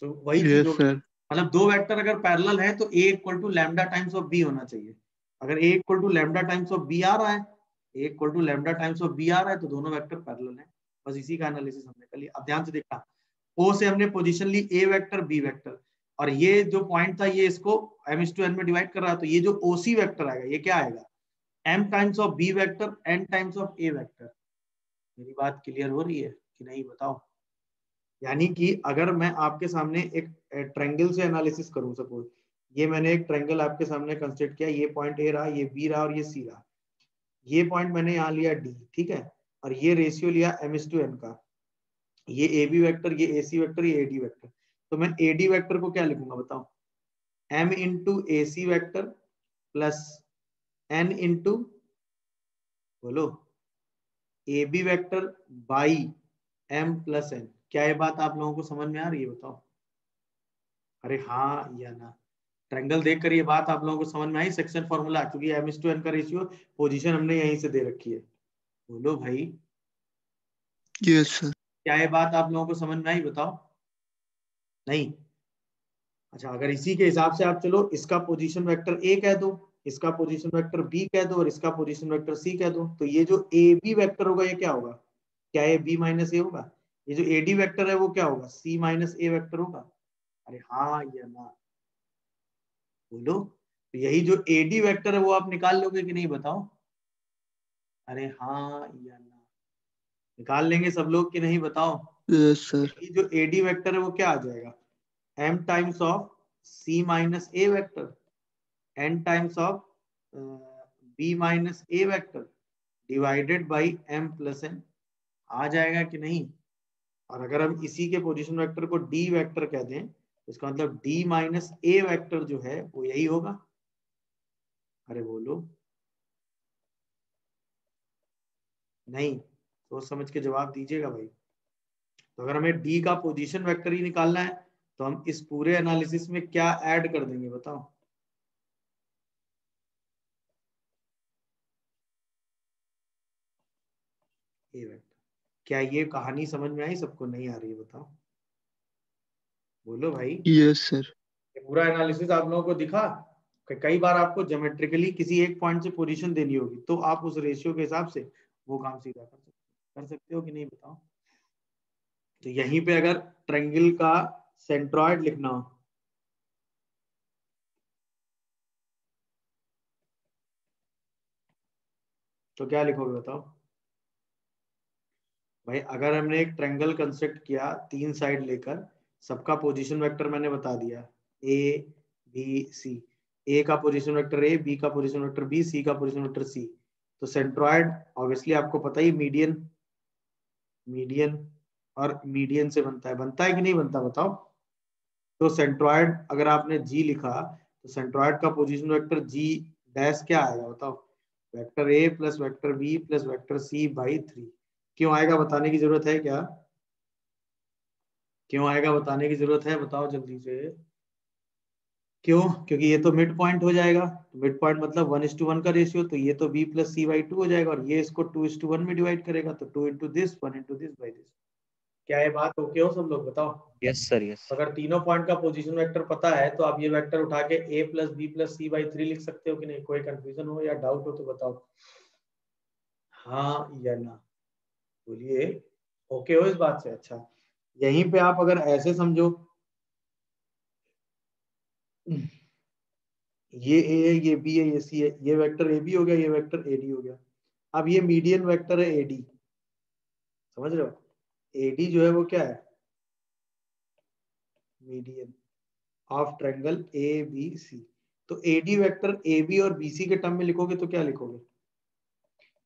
तो वही मतलब दो वेक्टर अगर पैरेलल है तो A equal to lambda times of B होना चाहिए। अगर A equal to lambda times of B आ रहा है, A equal to lambda times of B आ रहा है, तो दोनों वेक्टर पैरेलल हैं। बस इसी का एनालिसिस हमने कर लिया। अब ध्यान से देखना, O से हमने पोजीशन ली A वेक्टर B वेक्टर, और ये जो पॉइंट था ये इसको m/n में डिवाइड कर रहा है, तो ये जो OC वेक्टर आएगा ये क्या आएगा, m times of B vector n times of A vector. मेरी बात क्लियर हो रही है कि नहीं, बताओ। यानी कि अगर मैं आपके सामने एक ट्रायंगल से एनालिसिस करूं, सपोज ये मैंने एक ट्रायंगल आपके सामने कंस्ट्रक्ट किया, ये पॉइंट A रहा, ये B रहा और ये C रहा। ये पॉइंट मैंने यहाँ लिया D, ठीक है, और ये रेशियो लिया m/n का, ये AB वेक्टर, ये AC वेक्टर, ये AD वेक्टर। तो मैं AD वेक्टर को क्या लिखूंगा बताओ, m/AC vector plus n into बोलो AB वेक्टर बाई m+n। क्या ये बात आप लोगों को समझ में आ रही है? बताओ, अरे हाँ या ना। ट्रायंगल देखकर ये बात आप लोगों को समझ में आई, सेक्शन फॉर्मूला क्योंकि m:n का रेशियो पोजीशन हमने यहीं से दे रखी है। बोलो भाई। Yes sir. क्या ये बात आप लोगों को समझ में आई? बताओ। नहीं? अच्छा, अगर इसी के हिसाब से आप चलो, इसका पोजीशन वेक्टर a कह दो, इसका पोजीशन वेक्टर b कह दो और इसका पोजीशन वेक्टर c कह दो, तो ये जो ab वेक्टर होगा ये क्या होगा? क्या ये b माइनस a होगा? ये जो ad वेक्टर है वो क्या होगा? c माइनस a वेक्टर होगा। अरे हाँ या ना बोलो। तो यही जो AD वेक्टर है वो आप निकाल लोगे कि नहीं? बताओ। अरे हाँ या ना। निकाल लेंगे सब लोग कि नहीं? बताओ। Yes sir. ये जो AD वेक्टर है वो क्या आ जाएगा? m times of c minus a vector, n times of b minus a vector divided by m plus n आ जाएगा कि नहीं? और अगर हम इसी के पोजीशन वेक्टर को d वेक्टर कह दें, इसका मतलब d माइनस a वैक्टर जो है वो यही होगा। अरे बोलो। नहीं? सोच समझ के जवाब दीजिएगा भाई। तो अगर हमें d का पोजीशन वेक्टर ही निकालना है तो हम इस पूरे एनालिसिस में क्या ऐड कर देंगे? बताओ। a vector. क्या ये कहानी समझ में आई सबको? नहीं आ रही है? बताओ। बोलो भाई। Yes sir. पूरा एनालिसिस आप लोगों को दिखा कि कई बार आपको ज्योमेट्रिकली किसी एक पॉइंट से पोजीशन देनी होगी तो आप उस रेशियो के हिसाब से वो काम सीधा कर सकते हो कि नहीं? बताओ। तो यहीं पे अगर ट्रायंगल का सेंट्रॉइड लिखना हो, तो क्या लिखोगे? बताओ भाई। अगर हमने एक ट्रायंगल कंस्ट्रक्ट किया 3 साइड लेकर, सबका पोजीशन वेक्टर मैंने बता दिया a b c, a का पोजीशन वेक्टर a, b का पोजीशन वेक्टर b, c का पोजीशन वेक्टर c। तो सेंट्रॉइड ऑब्वियसली आपको पता ही, मीडियन और मीडियन से बनता है कि नहीं बनता? बताओ। तो सेंट्रॉइड अगर आपने g लिखा तो सेंट्रॉइड का पोजीशन वेक्टर g डैश क्या आएगा? बताओ। Vector a plus vector b plus vector c by 3। क्यों आएगा बताने की जरूरत है क्या? क्यों आएगा बताने की जरूरत है? बताओ जल्दी से। क्यों? क्योंकि ये तो मिड पॉइंट हो जाएगा, मिड पॉइंट मतलब 1:1 का रेशियो, तो ये तो b प्लस c बाई 2 हो जाएगा और ये इसको 2:1 में डिवाइड करेगा, तो 2 into this 1 into this by this. क्या ये बात ओके हो सब लोग? बताओ। Yes sir. यस। अगर तीनों पॉइंट का पोजीशन वेक्टर पता है तो आप ये वेक्टर उठा के a plus b plus c by 3 लिख सकते हो कि नहीं? कोई कंफ्यूजन हो या डाउट हो तो बताओ, हाँ या ना? बोलिए। ओके हो इस बात से? अच्छा, यहीं पे आप अगर ऐसे समझो, ये ए है, ये बी है, ये सी है, ये वेक्टर ए बी हो गया, ये वेक्टर ए डी हो गया। अब ये मीडियन वेक्टर है ए डी, समझ रहे हो? ए डी जो है वो क्या है? Median of triangle A B C. तो A D vector A B और बी सी के टर्म में लिखोगे तो क्या लिखोगे?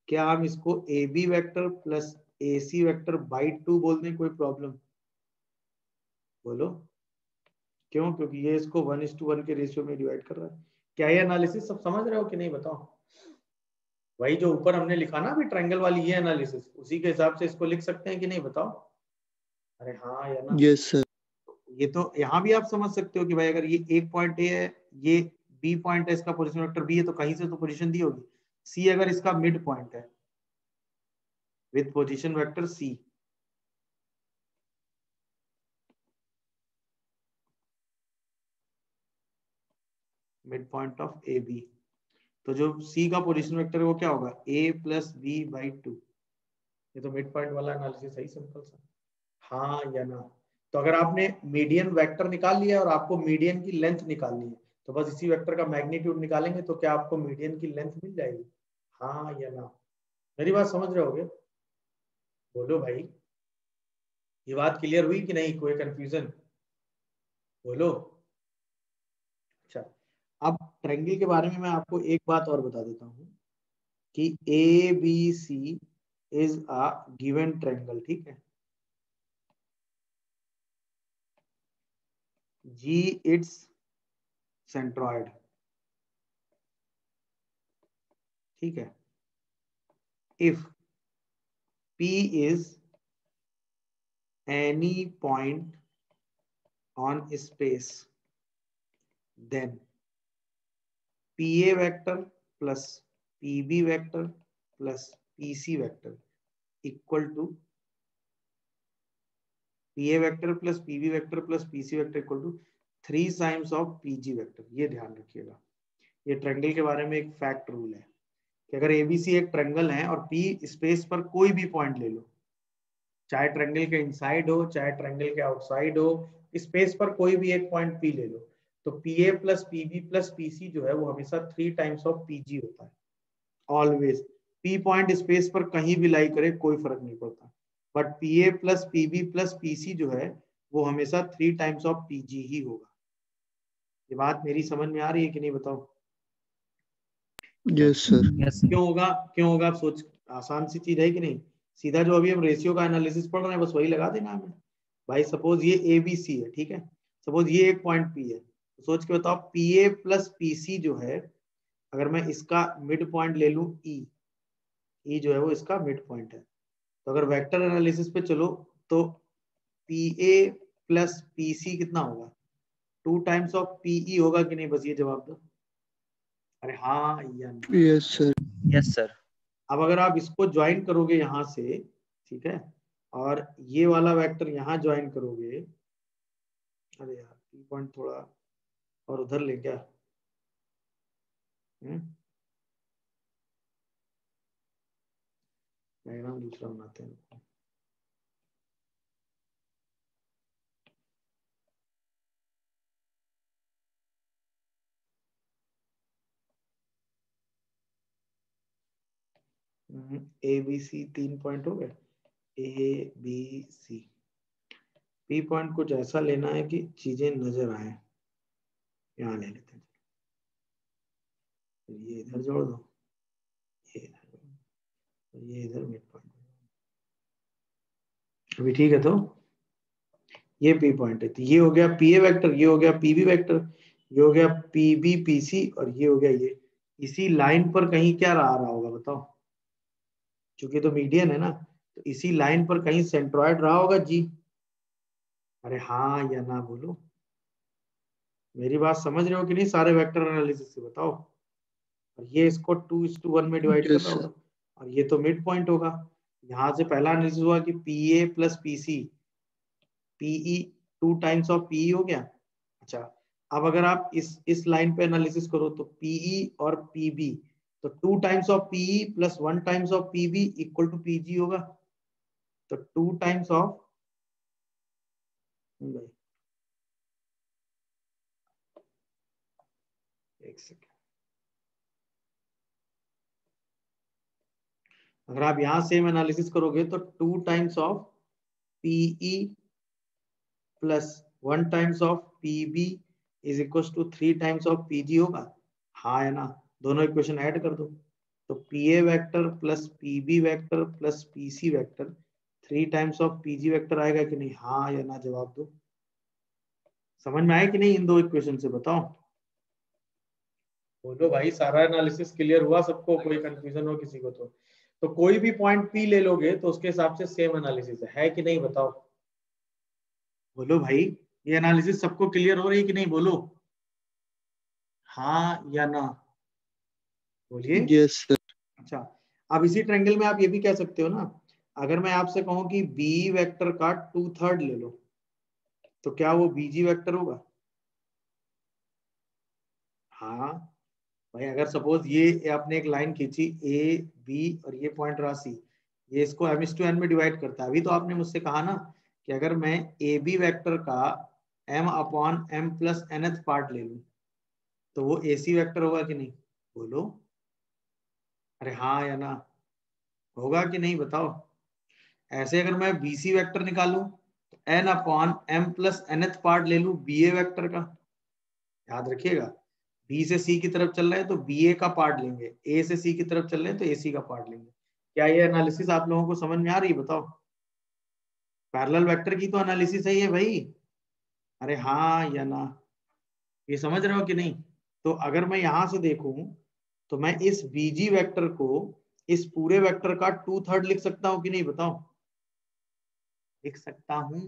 क्या हम इसको A B vector plus AC vector by 2 बोल दें? कोई प्रॉब्लम? बोलो। क्यों? क्योंकि ये इसको 1:1 के रेशियो में डिवाइड कर रहा है। क्या ये एनालिसिस सब समझ रहे हो कि नहीं? बताओ। वही जो ऊपर हमने लिखा ना अभी ट्रायंगल वाली, ये एनालिसिस उसी के हिसाब से इसको लिख सकते हैं कि नहीं? बताओ। अरे हाँ या ना? Yes sir. ये तो यहाँ भी आप समझ सकते हो कि भाई अगर ये एक पॉइंट ए है, ये बी पॉइंट है, इसका पोजीशन वेक्टर बी है, तो कहीं से तो पोजीशन दी होगी। सी अगर इसका मिड पॉइंट है with position vector C, mid point of A B, तो जो सी का पोजीशन वेक्टर है वो क्या होगा? A plus B by 2। ये तो मिड पॉइंट वाला एनालिसिस है, सिंपल सा, हाँ या ना? तो अगर आपने मीडियन वेक्टर निकाल लिया और आपको मीडियन की लेंथ निकालनी है तो बस इसी वेक्टर का मैग्नीट्यूड निकालेंगे, तो क्या आपको मीडियन की लेंथ मिल जाएगी? हाँ या ना? मेरी बात समझ रहे होगे? बोलो भाई। ये बात क्लियर हुई कि नहीं? कोई कंफ्यूजन? बोलो। अच्छा, अब ट्रायंगल के बारे में मैं आपको एक बात और बता देता हूं कि A B C is a given triangle, ठीक है? जी इट्स सेंट्रॉइड, ठीक है? If P is any point on space, then PA vector plus PB vector plus PC vector equal to PA vector plus PB vector plus PC vector equal to 3 times of PG vector. ये ध्यान रखिएगा, ये ट्रायंगल के बारे में एक फैक्ट रूल है कि अगर एबीसी एक ट्रायंगल है और पी स्पेस पर कोई भी पॉइंट ले लो, चाहे ट्रायंगल के इनसाइड हो चाहे ट्रायंगल के आउटसाइड हो, स्पेस पर कोई भी एक पॉइंट पी ले लो, तो PA plus PB plus PC जो है वो हमेशा 3 times ऑफ पीजी होता है ऑलवेज। पी पॉइंट स्पेस पर कहीं भी लाई करे कोई फर्क नहीं पड़ता, but PA plus PB plus PC जो है वो हमेशा 3 times ऑफ पीजी ही होगा। ये बात मेरी समझ में आ रही है कि नहीं बताओ? Yes sir. क्यों होगा, क्यों होगा? आप सोच, आसान सी चीज है कि नहीं? सीधा जो अभी हम रेशियो का एनालिसिस पढ़ रहे हैं बस वही लगा देना हमें। भाई सपोज ये ए बी सी है, ठीक है, सपोज ये एक पॉइंट पी है, तो सोच के बताओ पीए प्लस पीसी जो है अगर मैं इसका मिड पॉइंट ले लूं ई जो है वो इसका मिड पॉइंट है, तो अगर वेक्टर एनालिसिस पे चलो तो पीए प्लस पीसी कितना होगा? 2 times ऑफ पीई होगा कि नहीं? बस ये जवाब दो। अरे हाँ या नहीं? Yes sir. Yes sir. अब अगर आप इसको ज्वाइन करोगे यहाँ से, ठीक है, और ये वाला वेक्टर यहाँ ज्वाइन करोगे, अरे यार पी पॉइंट थोड़ा और उधर ले गया, डायग्राम दूसरा बनाते हैं। ए बी सी 3 point हो गए, A B C. P point कुछ ऐसा लेना है कि चीजें नजर आए, यहाँ ले लेते हैं, ये इधर जोड़ दो, ये इधर मिड पॉइंट, अभी ठीक है। तो ये पी पॉइंट है, तो ये हो गया पीए वेक्टर, ये हो गया पीबी वेक्टर, ये हो गया पीबी पीसी, और ये हो गया ये। इसी लाइन पर कहीं क्या आ रहा होगा बताओ? चूंकि तो मीडियन है ना, तो इसी लाइन पर कहीं सेंट्रॉइड रहा होगा जी। अरे हाँ या ना बोलो, मेरी बात समझ रहे हो कि नहीं? सारे वेक्टर एनालिसिस से बताओ। और ये इसको 2:1 में डिवाइड करना होगा, और ये तो मिड पॉइंट होगा। यहाँ से पहला एनालिसिस हुआ कि PA plus PC, PE 2 times of PE हो गया। अच्छा, अब अगर आप इस लाइन पे एनालिसिस करो तो पीई और पीबी, तो 2 times of PE plus 1 times of PB equal to PG होगा। तो 2 times ऑफ, एक सेकेंड, अगर आप यहां सेम एनालिसिस करोगे तो 2 times of PE plus 1 times of PB is equal to 3 times of PG होगा। हाँ है ना? दोनों इक्वेशन ऐड कर दो, तो PA vector plus PB vector plus PC vector 3 times of PG vector आएगा कि नहीं? हाँ या ना जवाब दो। समझ में आया कि नहीं इन दो इक्वेशन से? बताओ, बोलो भाई। सारा एनालिसिस क्लियर हुआ सबको? कोई कंफ्यूजन हो किसी को तो कोई भी पॉइंट पी ले लोगे तो उसके हिसाब से सेम एनालिसिस है कि नहीं? बताओ, बोलो भाई। ये एनालिसिस सबको क्लियर हो रही कि नहीं? बोलो हाँ या ना बोलिए। Yes sir. अच्छा, अब इसी ट्रायंगल में आप ये भी कह सकते हो ना, अगर मैं आपसे कहूं कि बी वेक्टर का 2/3 ले लो तो क्या वो बीजी वेक्टर होगा? हाँ भाई। अगर सपोज ये आपने एक लाइन खींची ए बी और ये पॉइंट रहा सी, ये इसको m:n में डिवाइड करता है। अभी तो आपने मुझसे कहा ना कि अगर मैं ए बी वेक्टर का m/m+nth पार्ट ले लूं तो वो ए सी वेक्टर होगा कि नहीं? बोलो। अरे हाँ या ना? होगा कि नहीं? बताओ। ऐसे अगर मैं बीसी वेक्टर निकालूं तो n/m+nth पार्ट ले लूं बीए वेक्टर का। याद रखिएगा, बी से सी की तरफ चल रहे हैं तो बीए का पार्ट लेंगे, ए से सी की तरफ चल रहे हैं तो एसी का पार्ट लेंगे। क्या ये एनालिसिस आप लोगों को समझ में आ रही है? बताओ। पैरेलल वेक्टर की तो एनालिसिस है ये भाई। अरे हाँ या ना? ये समझ रहे हो कि नहीं? तो अगर मैं यहां से देखूं तो मैं इस बीजी वेक्टर को इस पूरे वेक्टर का 2/3 लिख सकता हूं कि नहीं? बताओ, लिख सकता हूं,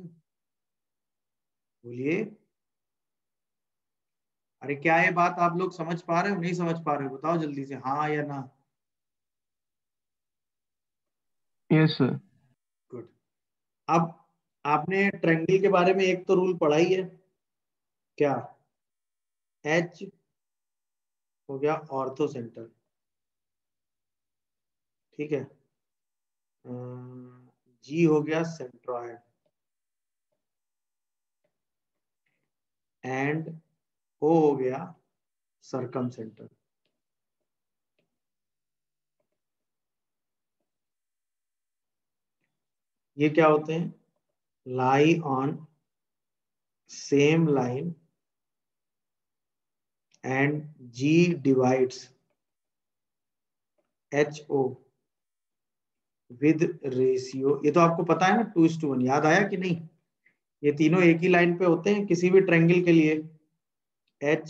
बोलिए। अरे क्या ये बात आप लोग समझ पा रहे हो नहीं समझ पा रहे हो, बताओ जल्दी से हाँ या ना। Yes sir. गुड। अब आपने ट्रायंगल के बारे में एक तो रूल पढ़ा ही है, क्या एच हो गया ऑर्थो सेंटर, ठीक है, जी हो गया सेंट्रॉयड एंड ओ हो गया सर्कम सेंटर। ये क्या होते हैं, lie on same line and G divides H O with ratio. ये तो आपको पता है ना 2:1, याद आया कि नहीं। ये तीनों एक ही लाइन पे होते हैं किसी भी ट्रायंगल के लिए, एच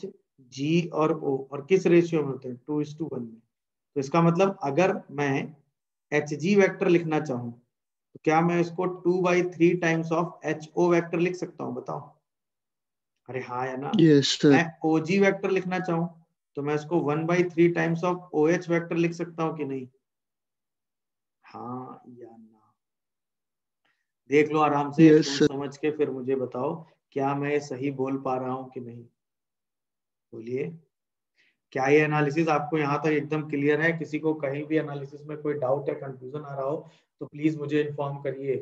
जी और ओ, और किस रेशियो में होते हैं 2:1 में। तो इसका मतलब अगर मैं एच जी वैक्टर लिखना चाहूं तो क्या मैं इसको 2/3 times of H O vector लिख सकता हूं, बताओ। अरे हाँ या ना। Yes sir. मैं ओ जी वैक्टर लिखना चाहूं तो मैं इसको 1/3 times of O H vector लिख सकता हूँ कि नहीं, हाँ या ना। देख लो आराम से, समझ के फिर मुझे बताओ क्या मैं सही बोल पा रहा हूं कि नहीं। बोलिए, क्या ये एनालिसिस आपको यहाँ तक एकदम क्लियर है। किसी को कहीं भी एनालिसिस में कोई डाउट या कंफ्यूजन आ रहा हो तो प्लीज मुझे इन्फॉर्म करिए।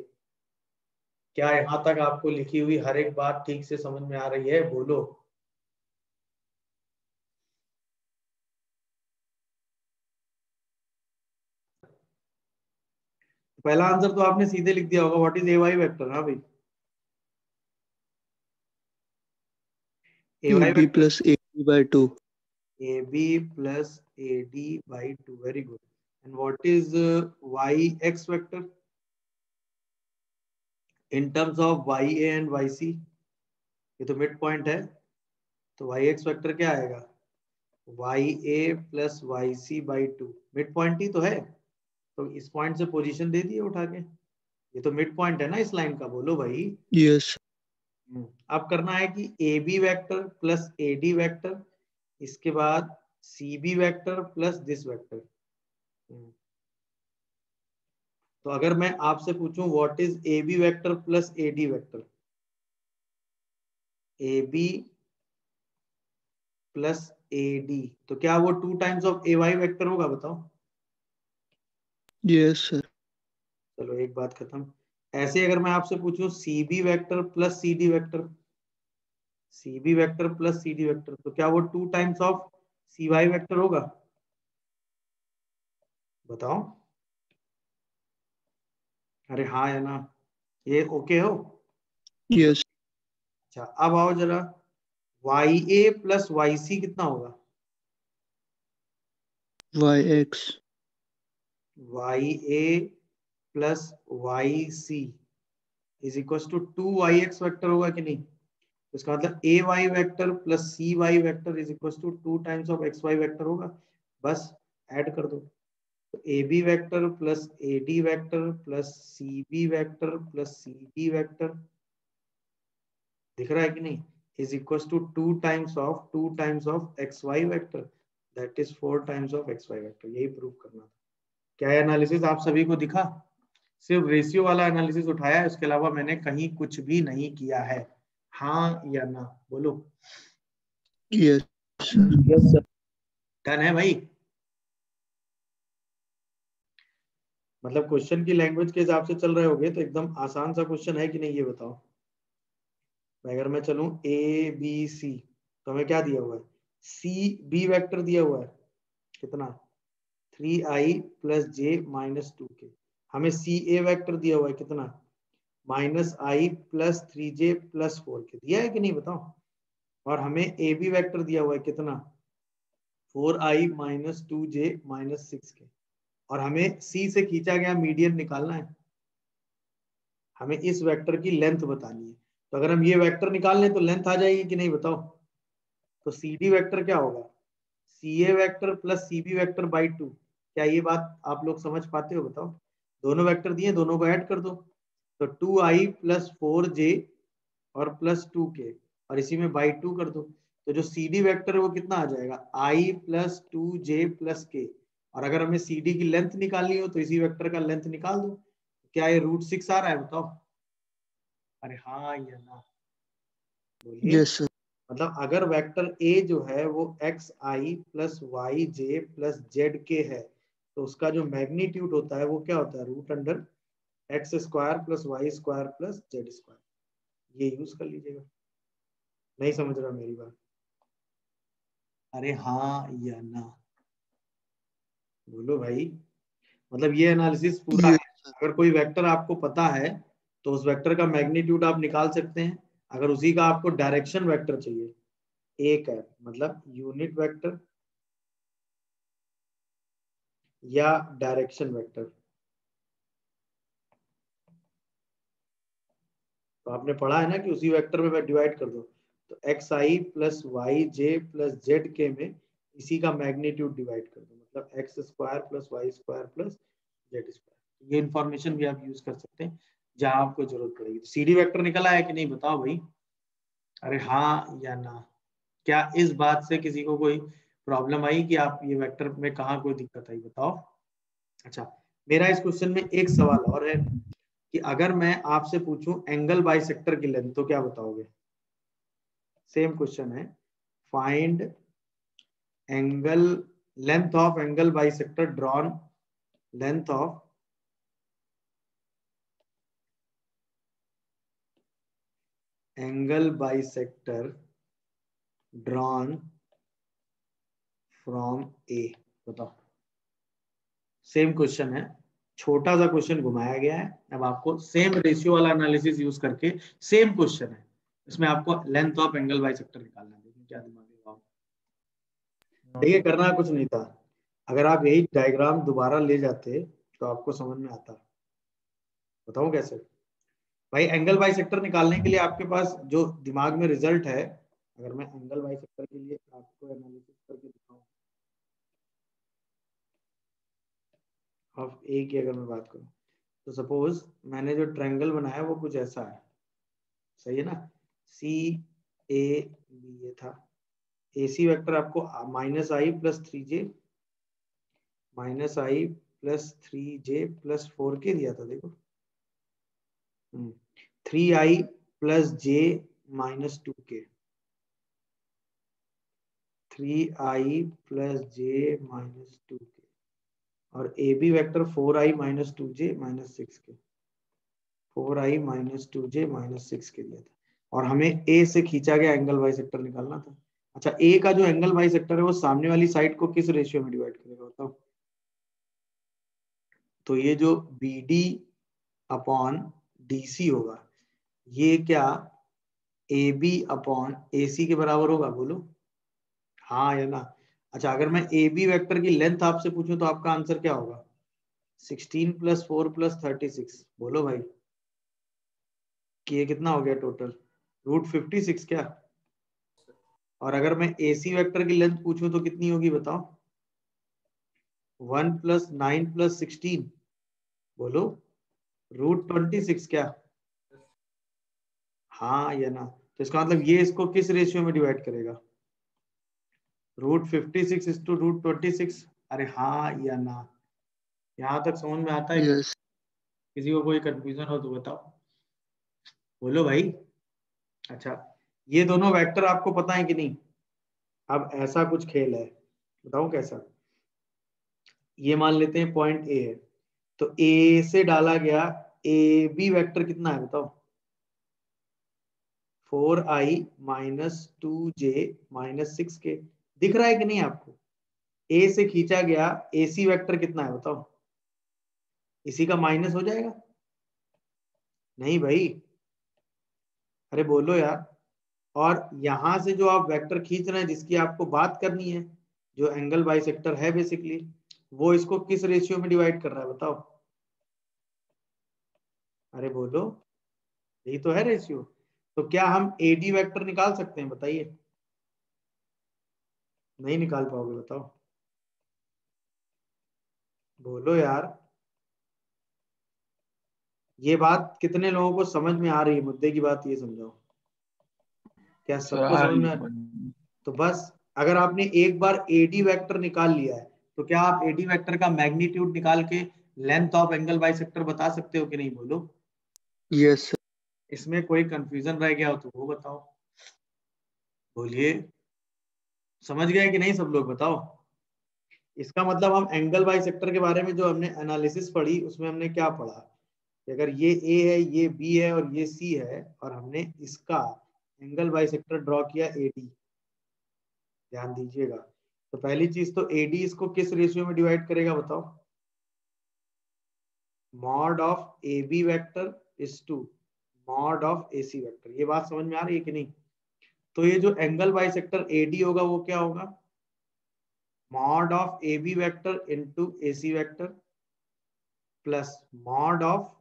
क्या यहाँ तक आपको लिखी हुई हर एक बात ठीक से समझ में आ रही है, बोलो। पहला आंसर तो आपने सीधे लिख दिया होगा, what is A Y vector. हाँ भाई, ab plus ad by 2, very good. And what is Y X vector in terms of Y A and Y C. ये तो मिड पॉइंट है, तो वाई एक्स वेक्टर क्या आएगा, Y A plus Y C by 2, mid point ही तो है। तो इस पॉइंट से पोजीशन दे दिए उठा के, ये तो मिड पॉइंट है ना इस लाइन का, बोलो भाई। यस। अब करना है कि AB vector plus AD vector, इसके बाद CB vector plus this vector. तो अगर मैं आपसे पूछूं what is AB vector plus AD vector, AB plus AD, तो क्या वो 2 टाइम्स ऑफ AY वेक्टर होगा, बताओ। Yes sir. चलो एक बात खत्म। ऐसे अगर मैं आपसे पूछूं CB vector plus CD vector, CB vector plus CD vector, तो क्या वो 2 टाइम्स ऑफ CY वेक्टर होगा, बताओ। अरे हाँ या ना, ये ओके हो। यस। अच्छा अब आओ जरा, YA प्लस YC कितना होगा, YX YA plus YC is equal to 2YX vector होगा कि नहीं। इसका मतलब AY vector plus CY vector is equal to 2 times of XY vector होगा, बस ऐड कर दो। तो AB vector plus AD vector plus CB vector plus CD vector, दिख रहा है कि नहीं, is equal to 2 times of XY vector, that is 4 times of XY vector. यही प्रूव करना था। क्या एनालिसिस आप सभी को दिखा, सिर्फ रेशियो वाला एनालिसिस उठाया है, उसके अलावा मैंने कहीं कुछ भी नहीं किया है, हाँ या ना, बोलो। Yes sir. डन है भाई, मतलब क्वेश्चन की लैंग्वेज के हिसाब से चल रहे होगे तो एकदम आसान सा क्वेश्चन है कि नहीं, ये बताओ। अगर मैं चलूं ABC तो हमें क्या दिया हुआ है, CB वेक्टर दिया हुआ है, कितना 3i प्लस जे माइनस 2k। हमें CA वेक्टर दिया हुआ है, कितना -i plus 3j plus 4k दिया है कि नहीं, बताओ। और हमें AB वेक्टर दिया हुआ है, कितना 4i minus 2j minus 6k। और हमें C से खींचा गया मीडियन निकालना है, हमें इस वेक्टर की लेंथ बतानी है। तो अगर हम ये वेक्टर निकाल लें तो लेंथ आ जाएगी कि नहीं, बताओ। तो CD वेक्टर क्या होगा, CA vector plus CB vector by 2। क्या ये बात आप लोग समझ पाते हो, बताओ। दोनों वेक्टर दिए, दोनों को ऐड कर दो, तो 2i प्लस 4j और प्लस 2k और इसी में बाई 2 कर दो, तो तो जो सी डी वैक्टर है वो कितना आ जाएगा I plus 2j plus K. और अगर हमें सी डी की लेंथ निकालनी हो तो इसी वेक्टर का लेंथ निकाल दो। क्या ये √6 आ रहा है बताओ? अरे हाँ या ना बोलिए। yes, sir. मतलब अगर वेक्टर ए जो है वो एक्स आई प्लस वाई जे प्लस जेड के है तो उसका जो मैग्नीट्यूड होता है वो क्या होता है root under X square plus Y square plus Z square. ये यूज कर लीजिएगा। नहीं समझ रहा मेरी बात? अरे हाँ या ना बोलो भाई। मतलब ये एनालिसिस पूरा है। अगर कोई वेक्टर आपको पता है तो उस वेक्टर का मैग्नीट्यूड आप निकाल सकते हैं। अगर उसी का आपको डायरेक्शन वेक्टर चाहिए एक है मतलब यूनिट वेक्टर या डायरेक्शन वेक्टर, तो आपने पढ़ा है ना कि उसी वेक्टर में डिवाइड कर दो तो एक्स आई प्लस वाई जे प्लस जेड के में इसी का मैग्नीट्यूड डिवाइड कर दो मतलब X square plus Y square plus Z square. ये इन्फॉर्मेशन भी आप यूज कर सकते हैं जहां आपको जरूरत पड़ेगी। तो सीडी वेक्टर निकला है कि नहीं बताओ भाई? अरे हाँ या ना। क्या इस बात से किसी को कोई प्रॉब्लम आई कि आप ये वेक्टर में कहाँ कोई दिक्कत आई बताओ? अच्छा मेरा इस क्वेश्चन में एक सवाल और है कि अगर मैं आपसे पूछूं एंगल बाइसेक्टर की लेंथ तो क्या बताओगे? सेम क्वेश्चन है find angle length of angle bisector drawn length of angle bisector drawn from A. बताओ सेम क्वेश्चन है, छोटा सा क्वेश्चन घुमाया गया है। अब आपको सेम रेशियो वाला एनालिसिस यूज करके सेम क्वेश्चन है, इसमें आपको लेंथ ऑफ एंगल बाइसेक्टर निकालना है। देखिए क्या दिमाग लगाओ, देखिए करना कुछ नहीं था। अगर आप यही डायग्राम दोबारा ले जाते तो आपको समझ में आता। बताऊं कैसे भाई? एंगल बाइसेक्टर निकालने के लिए आपके पास जो दिमाग में रिजल्ट है, अगर मैं एंगल बाइसेक्टर के लिए आपको एनालिसिस करके दिखाऊं ऑफ ए की अगर मैं बात करूं तो सपोज मैंने जो ट्रायंगल बनाया वो कुछ ऐसा है, सही है ना? सी ए बी ये था। ए सी वेक्टर आपको minus I plus 3j minus I plus 3j plus 4k दिया था। देखो 3i plus j minus 2k 3i plus j minus 2k और ab vector 4i minus 2j minus 6k 4i minus 2j minus 6k दिया था। और हमें a से खींचा गया एंगल बाइसेक्टर निकालना था। अच्छा a का जो एंगल बाइसेक्टर है वो सामने वाली साइड को किस रेशियो में डिवाइड करेगा बताओ? तो ये जो bd अपॉन DC होगा ये क्या AB अपॉन AC के बराबर होगा? बोलो हाँ या ना? अच्छा अगर मैं AB वेक्टर की लेंथ आपसे पूछूं तो आपका आंसर क्या होगा? 16 प्लस 4 प्लस 36। बोलो भाई कि ये कितना हो गया टोटल √56 क्या? और अगर मैं AC वेक्टर की लेंथ पूछूं तो कितनी होगी बताओ? 1 प्लस 9 प्लस 16 बोलो √26 क्या? हाँ या ना? तो इसका मतलब ये इसको किस रेशियो में डिवाइड करेगा? √56 इस टू √26। अरे हाँ या ना? यहाँ तक समझ में आता है? yes. किसी को कोई कंफ्यूजन हो तो बताओ, बोलो भाई। अच्छा ये दोनों वेक्टर आपको पता है कि नहीं? अब ऐसा कुछ खेल है, बताऊं कैसा? ये मान लेते हैं पॉइंट ए है तो A से डाला गया AB वेक्टर कितना है बताओ? 4i minus 2j minus 6k। दिख रहा है कि नहीं आपको? A से खींचा गया AC वेक्टर कितना है बताओ? इसी का माइनस हो जाएगा? नहीं भाई, अरे बोलो यार। और यहां से जो आप वेक्टर खींच रहे हैं जिसकी आपको बात करनी है, जो एंगल बाइसेक्टर है बेसिकली, वो इसको किस रेशियो में डिवाइड कर रहा है बताओ? अरे बोलो, यही तो है रेशियो। तो क्या हम AD वेक्टर निकाल सकते हैं बताइए? नहीं निकाल पाओगे, बताओ बोलो यार। ये बात कितने लोगों को समझ में आ रही है? मुद्दे की बात ये समझाओ, क्या सबको समझ में आ रही? तो बस अगर आपने एक बार एडी वेक्टर निकाल लिया है तो क्या आप एडी वेक्टर का मैग्नीट्यूड निकाल के लेंथ ऑफ एंगल बाइसेक्टर बता सकते हो कि नहीं? बोलो। Yes sir. इसमें कोई कंफ्यूजन रह गया हो तो वो बताओ, बोलिए। समझ गए कि नहीं सब लोग? बताओ। इसका मतलब हम एंगल बाइसेक्टर के बारे में जो हमने एनालिसिस पढ़ी उसमें हमने क्या पढ़ा कि अगर ये ए है, ये बी है और ये सी है और हमने इसका एंगल बाइसेक्टर ड्रॉ किया एडी। ध्यान दीजिएगा। तो पहली चीज तो एडी इसको किस रेशियो में डिवाइड करेगा बताओ? Mod of A B vector is to mod of A C vector. ये बात समझ में आ रही है कि नहीं? तो ये जो एंगल बाइसेक्टर एडी होगा वो क्या होगा? Mod of A B vector into A C vector plus mod of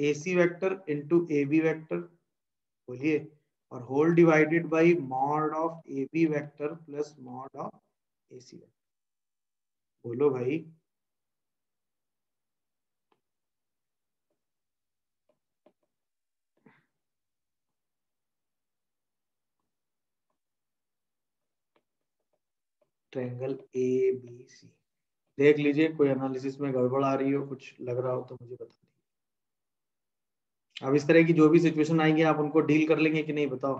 A C vector into A B vector, बोलिए, और whole divided by mod of A B vector plus mod of A C vector. बोलो भाई। ट्रायंगल ए बी सी देख लीजिए, कोई एनालिसिस में गड़बड़ आ रही हो, कुछ लग रहा हो तो मुझे बता दीजिए। अब इस तरह की जो भी सिचुएशन आएंगे आप उनको डील कर लेंगे कि नहीं बताओ?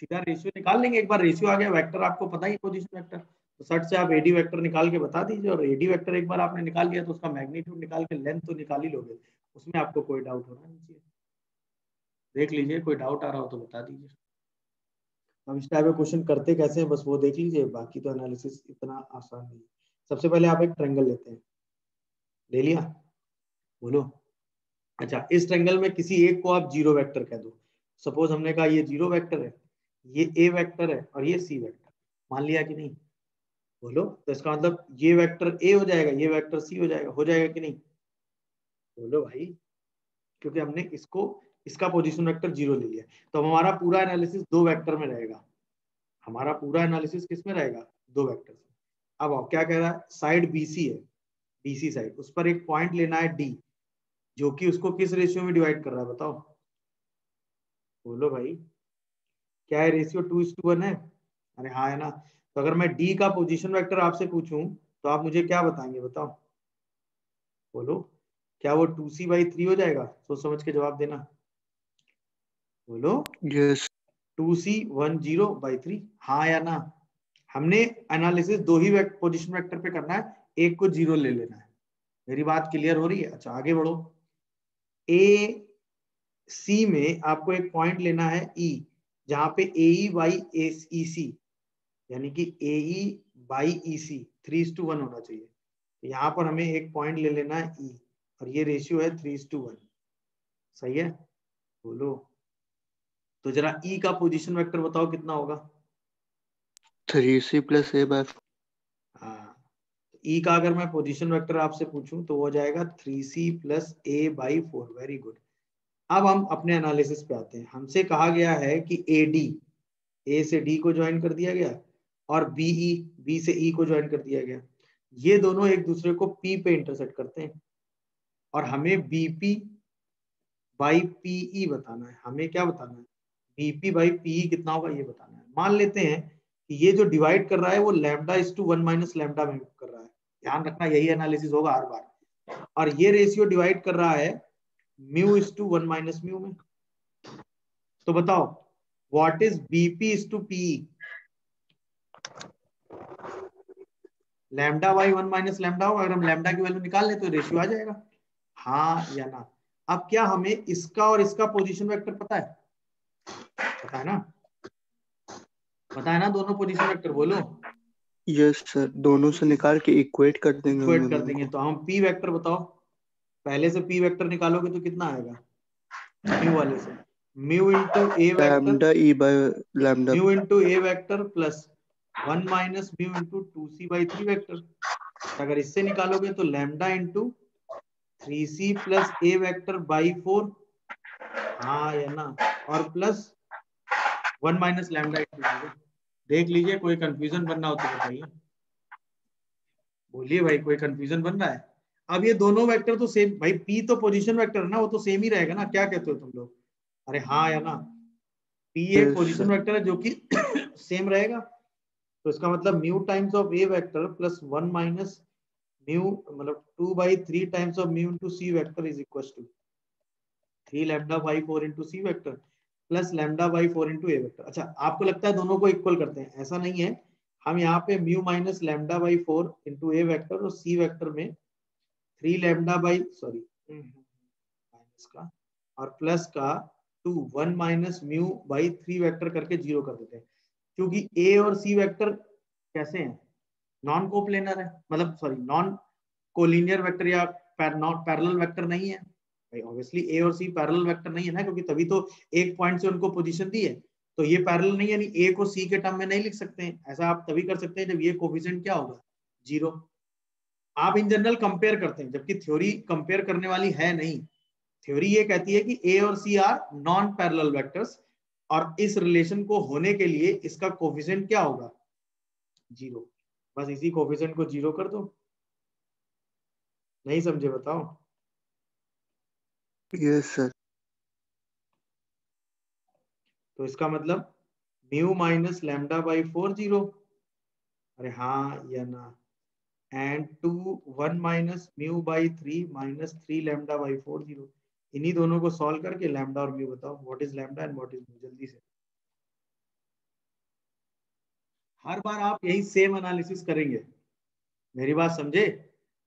सीधा रेशियो निकाल लेंगे। एक बार रेशियो आ गया, वेक्टर आपको पता ही, पोजीशन वेक्टर, तो सट से आप एडी वेक्टर निकाल के बता दीजिए। और एडी वेक्टर एक बार आपने निकाल लिया तो उसका मैग्नीट्यूड निकाल के लेंथ तो निकाल ही लोगे, उसमें आपको कोई डाउट होना नहीं चाहिए। देख लीजिए, कोई डाउट आ रहा हो तो बता दीजिए। हम इस टाइप के क्वेश्चन करते कैसे हैं बस वो देख लीजिए, बाकी तो एनालिसिस इतना आसान नहीं है। सबसे पहले आप एक ट्रायंगल लेते हैं, ले लिया? बोलो। अच्छा, इस ट्रायंगल में किसी एक को आप जीरो वेक्टर कह दो। सपोज हमने कहा ये जीरो वेक्टर है, ये ए वेक्टर है और ये सी वेक्टर, मान लिया कि नहीं? बोलो। तो इसका मतलब ये वेक्टर ए हो जाएगा, ये वेक्टर सी हो जाएगा, कि नहीं? बोलो भाई, क्योंकि हमने इसको, इसका पोजीशन वेक्टर जीरो ले लिया। तो हमारा पूरा एनालिसिस दो वेक्टर में रहेगा। हमारा पूरा एनालिसिस किस में रहेगा? दो वेक्टर। अब आप क्या कह रहा है, साइड बीसी है, बीसी साइड, उस पर एक पॉइंट लेना है डी, जो कि उसको किस रेशियो में डिवाइड कर रहा है बताओ? बोलो भाई, क्या है रेशियो? 2:1 है। अरे हाँ, है ना। तो अगर मैं डी का पोजिशन वैक्टर आपसे पूछूं तो आप मुझे क्या बताएंगे बताओ? बोलो, क्या वो 2c/3 हो जाएगा? सोच समझ के जवाब देना। बोलो। यस। 2c10/3, हाँ या ना? हमने एनालिसिस दो ही पोजीशन वेक्टर पे करना है, एक को जीरो ले लेना है। मेरी बात क्लियर हो रही है? अच्छा, आगे बढ़ो। ए सी में आपको एक पॉइंट लेना है ई, जहां पे AE/AC यानी कि AE/EC 3:1 होना चाहिए। यहाँ पर हमें एक पॉइंट ले लेना है ई और ये रेशियो है 3:1। सही है? बोलो। तो जरा ई का पोजीशन वेक्टर बताओ कितना होगा? 3c+a/4। हाँ, ई का अगर मैं पोजीशन वेक्टर आपसे पूछूं तो हो जाएगा 3c+a/4। Very good. अब हम अपने एनालिसिस पे आते हैं। हमसे कहा गया है कि एडी, ए से डी को ज्वाइन कर दिया गया और बीई, बी से ई को ज्वाइन कर दिया गया। ये दोनों एक दूसरे को पी पे इंटरसेक्ट करते हैं और हमें BP/PE बताना है। हमें क्या बताना है? BP/PE कितना होगा ये बताना है। मान लेते हैं कि ये जो डिवाइड कर रहा है वो λ 1 - λ में कर रहा है। ध्यान रखना, यही एनालिसिस होगा हर बार। और ये रेशियो डिवाइड कर रहा है μ 1 - μ में। तो बताओ व्हाट इज BP/PE? λ/1 - λ होगा। अगर हम लैम्डा की वैल्यू निकाल ले तो रेशियो आ जाएगा, हाँ या ना? अब क्या हमें इसका और इसका पोजीशन वेक्टर पता है? पता है ना? पता है ना दोनों पोजीशन वेक्टर? बोलो। यस सर, दोनों से निकाल के इक्वेट कर देंगे। तो हम पी वेक्टर बताओ, पहले से पी वेक्टर निकालोगे तो कितना आएगा? म्यू वाले से μ into a vector plus 1 - μ into 2c/3 vector. अगर इससे निकालोगे तो λ into 3c+a/4, हाँ या ना? और प्लस 1 - λ। देख लीजिए, कोई कंफ्यूजन बनना हो तो बताइए। बोलिए भाई, कोई कंफ्यूजन बन रहा है? अब ये दोनों वेक्टर तो सेम, भाई p तो पोजीशन वेक्टर है ना, वो तो सेम ही रहेगा ना, क्या कहते हो तुम लोग? अरे हाँ या ना, p एक पोजीशन वेक्टर है जो कि सेम रहेगा। तो इसका मतलब mu times of a vector plus 1 minus mu मतलब 2/3 times of mu into c vector is equal to 3 lambda by 4 into c vector plus lambda by 4 into a vector. अच्छा, आपको लगता है दोनों को इक्वल करते हैं, ऐसा नहीं है। हम यहाँ पे mu minus lambda by 4 into a vector और c वेक्टर में 3 लैम्डा बाई 2 और प्लस का 1 माइनस म्यू बाई 3 वेक्टर करके 0 कर देते हैं, क्योंकि ए और सी वेक्टर कैसे हैं, नॉन कोप्लेनर है, मतलब सॉरी नॉन कोलिनियर वेक्टर या पैरेलल वेक्टर नहीं है। भाई ऑब्वियसली ए और सी पैरेलल वेक्टर नहीं है ना, क्योंकि तभी तो एक पॉइंट से उनको पोजीशन दी है। तो ये पैरेलल नहीं है, यानी ए को सी के टर्म में नहीं लिख सकते हैं। ऐसा आप तभी कर सकते हैं जब ये कोफिशिएंट क्या होगा, 0। आप इन जनरल कंपेयर करते हैं, जबकि थ्योरी कंपेयर करने वाली है नहीं। थ्योरी ये कहती है कि ए और सी आर नॉन पैरेलल वेक्टर्स और इस रिलेशन को होने के लिए इसका कोफिशिएंट क्या होगा, 0। बस इसी कोफिशिएंट को 0 कर दो। नहीं समझे बताओ? Yes sir. तो इसका मतलब म्यू माइनस लैम्डा बाई 4 0, अरे हाँ या ना, and 2 1 minus mu by 3 minus 3 lambda by 4 0। इन्हीं दोनों को सॉल्व करके लैम्डा और म्यू बताओ, what is lambda and what is mu, जल्दी से। हर बार आप यही सेम एनालिसिस करेंगे, मेरी बात समझे?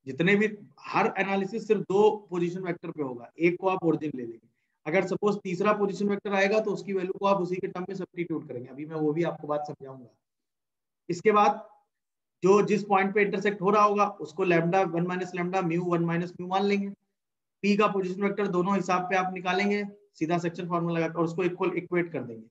जितने भी, हर एनालिसिस सिर्फ 2 पोजीशन वेक्टर पे होगा, एक को आप ओरिजिन ले लेंगे। अगर सपोज तीसरा पोजीशन वेक्टर आएगा तो उसकी वैल्यू को आप उसी के टर्म में सब्स्टिट्यूट करेंगे। अभी मैं वो भी आपको बात समझाऊंगा। इसके बाद जो जिस पॉइंट पे इंटरसेक्ट हो रहा होगा उसको lambda 1 minus lambda mu 1 minus mu मान लेंगे। p का पोजीशन वेक्टर दोनों हिसाब पे आप निकालेंगे, सीधा सेक्शन फार्मूला लगाकर, और उसको इक्वल इक्वेट कर देंगे,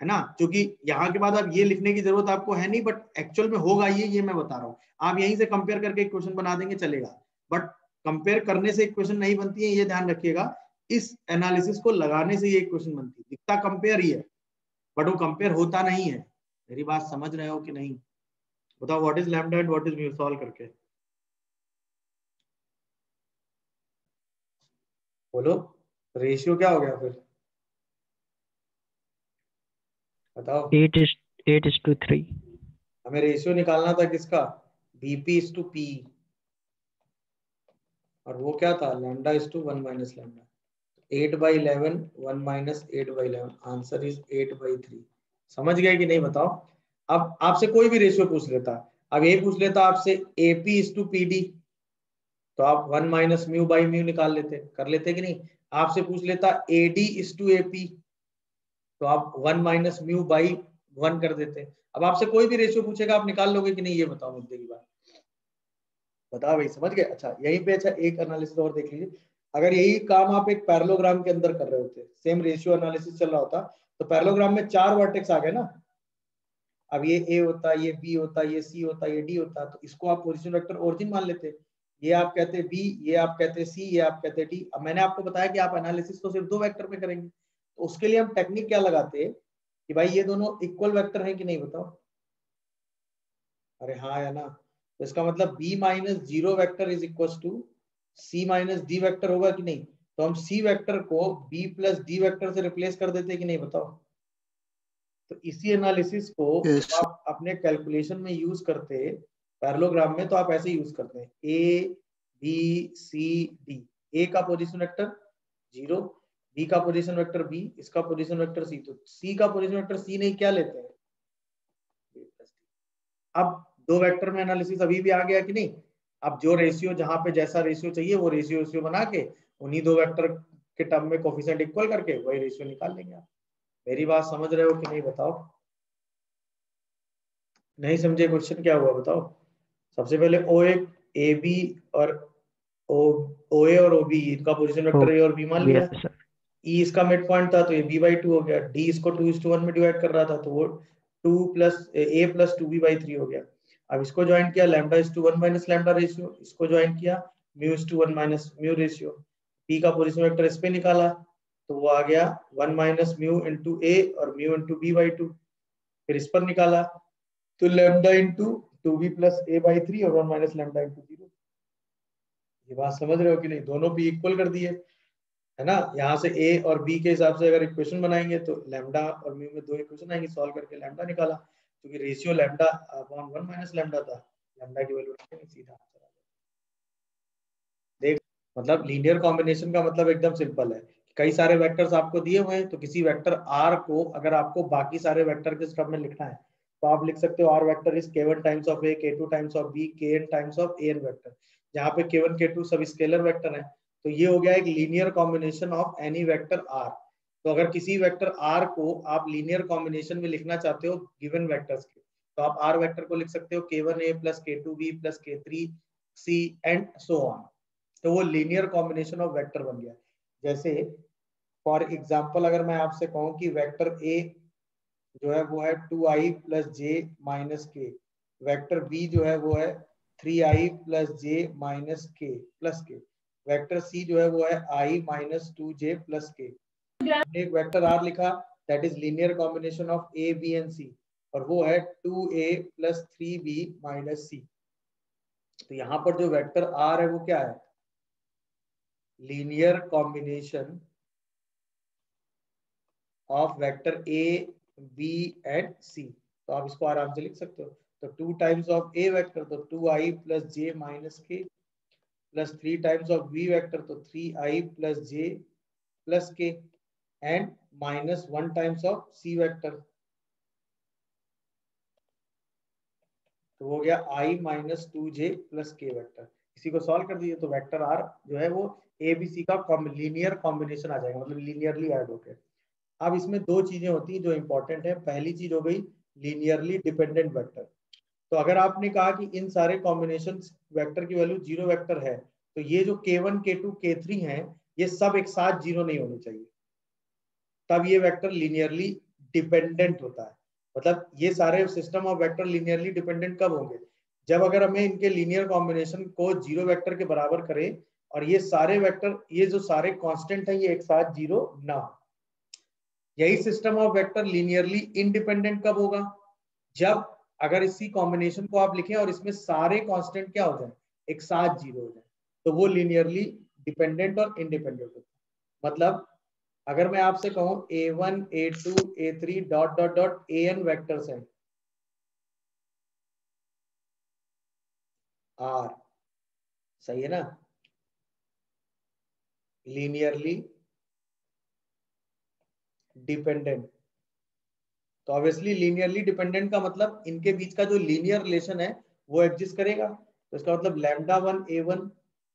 है ना। क्योंकि यहाँ के बाद आप ये लिखने की जरूरत आपको है नहीं, बट एक्चुअल में होगा ये मैं बता रहा हूँ। आप यहीं से कंपेयर करके इक्वेशन बना देंगे, चलेगा, बट कंपेयर करने से इक्वेशन नहीं बनती है, ये ध्यान रखिएगा। इस एनालिसिस को लगाने से ये इक्वेशन बनती है। दिखता कंपेयर ही है बट वो कंपेयर होता नहीं है। मेरी बात समझ रहे हो कि नहीं बताओ? What is lambda and what is mu solve करके बोलो, रेशियो क्या हो गया फिर बताओ? 8:3। हमें रेशियो निकालना था किसका, BP:P, और वो क्या था, lambda minus lambda. 8/11 1 minus 8/11, answer is 8/3। समझ गए कि नहीं बताओ? अब आपसे कोई भी रेशियो पूछ लेता, अब ये पूछ लेता आपसे AP:PD, तो आप 1 माइनस म्यू बाई म्यू निकाल लेते, कर लेते कि नहीं? आपसे पूछ लेता AD:AP, तो आप 1 माइनस म्यू बाई 1 कर देते। अब आपसे कोई भी रेशियो पूछेगा आप निकाल लोगे कि नहीं, ये बताओ मुद्दे की बात, बताओ भाई, समझ गए? अच्छा यहीं पे, अच्छा एक एनालिसिस और देख लीजिए। अगर यही काम आप एक पैरेललोग्राम के अंदर कर रहे होते, सेम रेशियो एनालिसिस चल रहा होता, तो पैरेललोग्राम में 4 वर्टेक्स आ गए ना। अब ये A होता, ये B होता, ये C होता, ये D होता, तो इसको आप पोजीशन वेक्टर ओरिजिन मान लेते। ये आप कहते B, ये आप कहते C, ये आप कहते D। अब मैंने आपको बताया कि आप एनालिसिस तो सिर्फ 2 वेक्टर पे करेंगे, तो उसके लिए हम टेक्निक क्या लगाते हैं कि भाई ये दोनों इक्वल वेक्टर हैं कि नहीं बताओ? अरे हाँ या ना। तो इसका मतलब B-0 vector is equal to C-D vector होगा कि नहीं? तो हम C वेक्टर को B+D वेक्टर से रिप्लेस कर देते कि नहीं बताओ? तो इसी एनालिसिस को आप अपने कैलकुलेशन में यूज करते, पैरेललोग्राम में, तो आप ऐसे यूज करते हैं A B C D। A का पोजीशन वेक्टर 0, B का पोजीशन वेक्टर B, इसका पोजीशन वेक्टर C, तो C का पोजीशन वेक्टर C नहीं, क्या लेते हैं? अब 2 वेक्टर में एनालिसिस अभी भी आ गया कि नहीं? अब जो रेशियो, जहां पे जैसा रेशियो चाहिए वो रेशियो बना के उन्हीं 2 वेक्टर के टर्म में कोफिशिएंट इक्वल करके वही रेशियो निकाल लेंगे आप। मेरी बात समझ रहे हो कि नहीं बताओ? नहीं समझे? क्वेश्चन क्या हुआ बताओ? सबसे पहले OA और OB इनका पोजीशन वेक्टर A और B मान लिया। E इसका मिड पॉइंट था तो ये B/2 हो गया। D इसको 2:1 में डिवाइड कर रहा था तो वो 2 A + 2B/3 हो गया। अब इसको ज्वाइन किया लैम्डा:1 माइनस लैम्डा रेशियो, इसको ज्वाइन किया mu minus mu ratio. P का पोजीशन वेक्टर इस पे निकाला तो वो आ गया 1 माइनस म्यू इंटू A और म्यू इंटू B/2। फिर इस पर निकाला तो lambda into 2B plus A/3 और 1 माइनस लैम्डा इंटू 0। ये बात समझ रहे हो कि नहीं, दोनों p इक्वल कर दिए है ना। यहाँ से a और b के हिसाब से अगर इक्वेशन बनाएंगे तो लैम्डा और म्यू में दो इक्वेशन आएंगे, सॉल्व करके लैम्डा निकाला क्योंकि ratio lambda upon 1 minus lambda था, लैम्डा की वैल्यू सीधा आंसर आ गया। देख मतलब लीनियर कॉम्बिनेशन का मतलब एकदम सिंपल है, कई सारे वेक्टर्स आपको दिए हुए हैं तो किसी वेक्टर r को अगर आपको बाकी सारे वेक्टर के स्टब में लिखना है तो आप लिख सकते हो r vector is k1 times of a, k2 times of b, kn times of an vector. यहाँ पे k1 k2 सब स्केलर वेक्टर हैं तो ये हो गया एक linear combination of any vector r। तो अगर किसी वेक्टर r को आप लीनियर कॉम्बिनेशन में लिखना चाहते हो गिवन वेक्टर्स के तो आप r वेक्टर को लिख सकते हो k1a + k2b + k3c and so on. तो वो लीनियर कॉम्बिनेशन ऑफ वेक्टर बन गया। जैसे फॉर एग्जाम्पल अगर मैं आपसे कहूँ कि वेक्टर a जो है वो है 2i प्लस जे माइनस के, वैक्टर बी जो है वो है 3i प्लस जे minus k plus k, vector c जो है वो है i minus 2j plus k. एक वेक्टर r लिखा that is linear combination of a b and c और वो है 2a plus 3b minus c। तो यहाँ पर जो वेक्टर r है वो क्या है, linear combination of vector a b and c। तो आप इसको आराम से लिख सकते हो तो 2 टाइम्स ऑफ a वेक्टर तो 2i plus j minus k plus 3 times of b vector तो 3i plus j plus k and minus 1 times of c vector तो हो गया i minus 2j plus k vector. इसी को सॉल्व कर दीजिए तो वेक्टर r जो है वो a b c का लीनियर कॉम्बिनेशन आ जाएगा, मतलब लीनियरली ऐड होकर। अब इसमें दो चीजें होती हैं जो इंपॉर्टेंट है। पहली चीज हो गई लीनियरली डिपेंडेंट वेक्टर। तो अगर आपने कहा कि इन सारे कॉम्बिनेशन वेक्टर की वैल्यू जीरो वेक्टर है तो ये जो k1 k2 k3 हैं ये सब एक साथ जीरो नहीं होने चाहिए, तब ये वेक्टर लीनियरली डिपेंडेंट होता है। मतलब ये सारे system of vector linearly dependent कब होंगे, जब अगर हमें इनके लीनियर कॉम्बिनेशन को जीरो वेक्टर के बराबर करें और ये सारे वेक्टर ये जो सारे कांस्टेंट हैं ये एक साथ जीरो ना हो। यही system of vector linearly independent कब होगा, जब अगर इसी कॉम्बिनेशन को आप लिखें और इसमें सारे कांस्टेंट क्या हो जाए, एक साथ जीरो हो जाए, तो वो लीनियरली डिपेंडेंट और इंडिपेंडेंट होता। मतलब अगर मैं आपसे कहूं a1 a2 a3 dot dot dot an vectors हैं r, सही है ना, लीनियरली डिपेंडेंट। तो ऑब्वियसली लीनियरली डिपेंडेंट का मतलब इनके बीच का जो लीनियर रिलेशन है वो एग्जिस्ट करेगा। तो इसका मतलब lambda 1 a1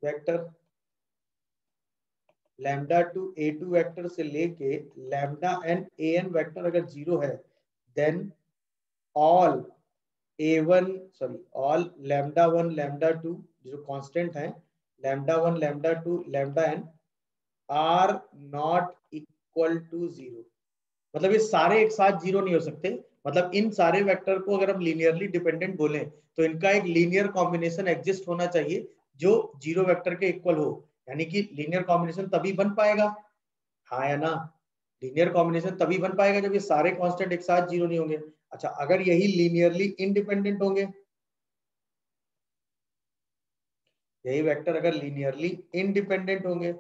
vector lambda 2 a2 vector से लेके लैम्डा n an वेक्टर अगर जीरो है then all all lambda 1 lambda 2 जो कांस्टेंट हैं lambda 1 lambda 2 lambda n are not equal to zero. मतलब ये सारे एक साथ जीरो नहीं हो सकते। मतलब इन सारे वेक्टर को अगर हम लीनियरली डिपेंडेंट बोलें तो इनका एक लीनियर कॉम्बिनेशन एग्जिस्ट होना चाहिए जो जीरो वेक्टर के इक्वल हो, यानी कि लीनियर कॉम्बिनेशन तभी बन पाएगा, हाँ या ना, लीनियर कॉम्बिनेशन तभी बन पाएगा जब ये सारे कांस्टेंट एक साथ जीरो नहीं होंगे। अच्छा, अगर यही लीनियरली इंडिपेंडेंट होंगे, यही वेक्टर अगर लीनियरली इंडिपेंडेंट होंगे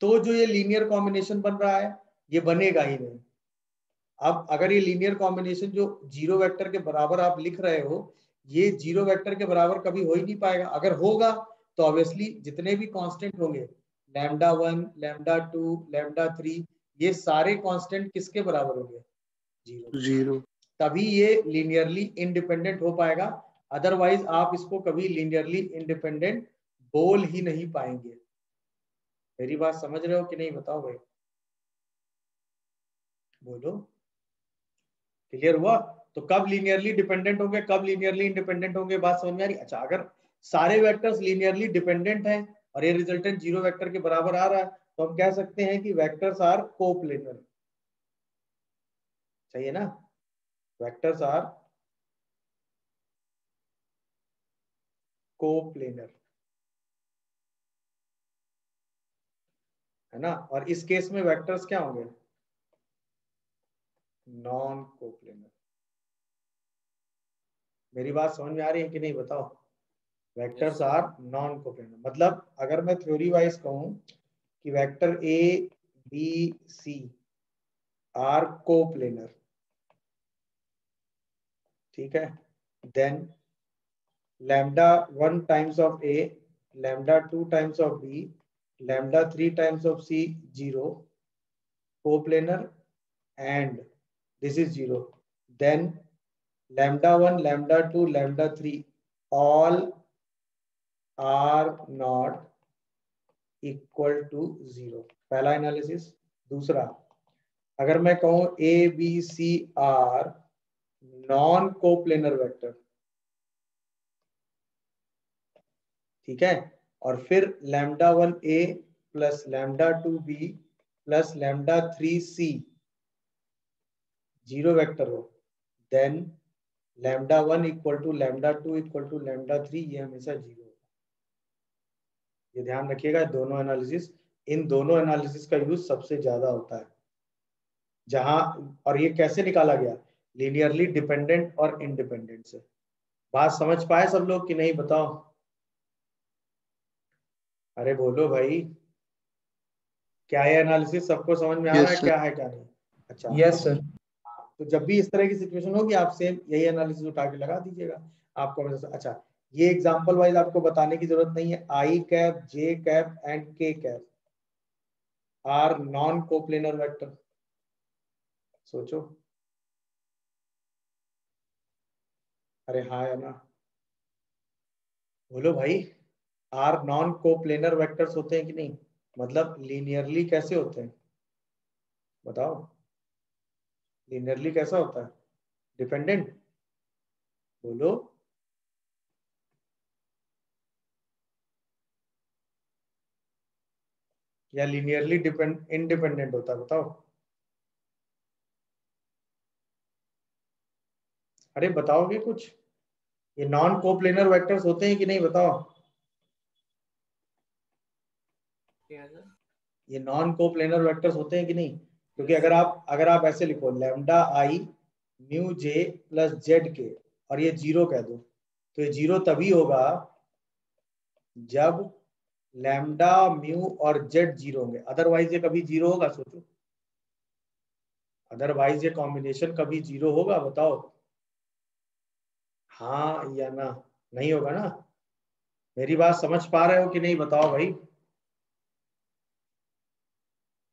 तो जो ये लीनियर कॉम्बिनेशन बन रहा है ये बनेगा ही नहीं। अब अगर ये लीनियर कॉम्बिनेशन जो जीरो वेक्टर के बराबर आप लिख रहे हो ये जीरो वेक्टर के बराबर कभी हो ही नहीं पाएगा। अगर होगा तो ऑब्वियसली जितने भी कांस्टेंट होंगे लैम्डा 1 लैम्डा 2 लैम्डा 3 ये सारे कांस्टेंट किसके बराबर होंगे, जीरो। तभी ये लीनियरली इंडिपेंडेंट हो पाएगा, अदरवाइज आप इसको कभी लीनियरली इंडिपेंडेंट बोल ही नहीं पाएंगे। मेरी बात समझ रहे हो कि नहीं, बताओ भाई, बोलो, क्लियर हुआ। तो कब लीनियरली डिपेंडेंट होंगे, कब लीनियरली इंडिपेंडेंट होंगे, बात समझ में आ रही। अच्छा, अगर सारे वेक्टर्स लीनियरली डिपेंडेंट हैं और ये रिजल्टेंट जीरो वेक्टर के बराबर आ रहा है तो हम कह सकते हैं कि वेक्टर्स आर कोप्लेनर, सही है ना, वेक्टर्स आर कोप्लेनर, है ना। और इस केस में वेक्टर्स क्या होंगे, नॉन कोप्लेनर। मेरी बात समझ में आ रही है कि नहीं बताओ। वेक्टर्स आर नॉन कोपेरेंट, मतलब अगर मैं थ्योरी वाइज कहूं कि vector A B c are coplanar, ठीक है, then lambda 1 times of a, lambda 2 times of b, lambda 3 times of c zero coplanar and this is zero, then lambda 1 lambda 2 lambda 3 all are not equal to zero। पहला एनालिसिस। दूसरा, अगर मैं कहूं a b c are non coplanar vector, ठीक है, और फिर lambda 1 a plus lambda 2 b plus lambda 3 c zero vector हो, then lambda 1 equal to lambda 2 equal to lambda 3 ये हमेशा जीरो होगा। ये ध्यान रखिएगा, दोनों एनालिसिस, इन दोनों एनालिसिस का यूज सबसे ज्यादा होता है जहां, और ये कैसे निकाला गया, लीनियरली डिपेंडेंट और इंडिपेंडेंट से। बात समझ पाए सब लोग कि नहीं बताओ? अरे बोलो भाई, क्या ये एनालिसिस सबको समझ में आ रहा है, क्या है क्या नहीं? अच्छा, यस सर। तो जब भी इस तरह की सिचुएशन होगी आप सेम यही एनालिसिस उठा के लगा दीजिएगा, आपको हमेशा। अच्छा, ये एग्जांपल वाइज आपको बताने की जरूरत नहीं है। आई cap, J cap and k cap are non coplanar vector. सोचो, अरे हाँ या ना बोलो भाई, आर नॉन कोप्लेनर वेक्टर्स होते हैं कि नहीं, मतलब लीनियरली कैसे होते हैं बताओ? लीनियरली कैसा होता है? डिपेंडेंट, बोलो। या लीनियरली इंडिपेंडेंट होता है, बताओ? अरे बताओगे कुछ? ये नॉन कोप्लेनर वेक्टर्स होते हैं कि नहीं बताओ? ये नॉन कोप्लेनर वेक्टर्स होते हैं कि नहीं? क्योंकि अगर आप ऐसे लिखो lambda i mu j plus Z k और ये जीरो कह दो, तो ये जीरो तभी होगा जब लैम्डा म्यू और जेड जीरो होंगे, अदरवाइज ये कभी जीरो होगा? सोचो, अदरवाइज ये कॉम्बिनेशन कभी जीरो होगा बताओ? हाँ या ना? नहीं होगा ना। मेरी बात समझ पा रहे हो कि नहीं बताओ भाई?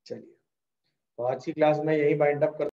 चलिए, तो आज की क्लास में यही बाइंड अप कर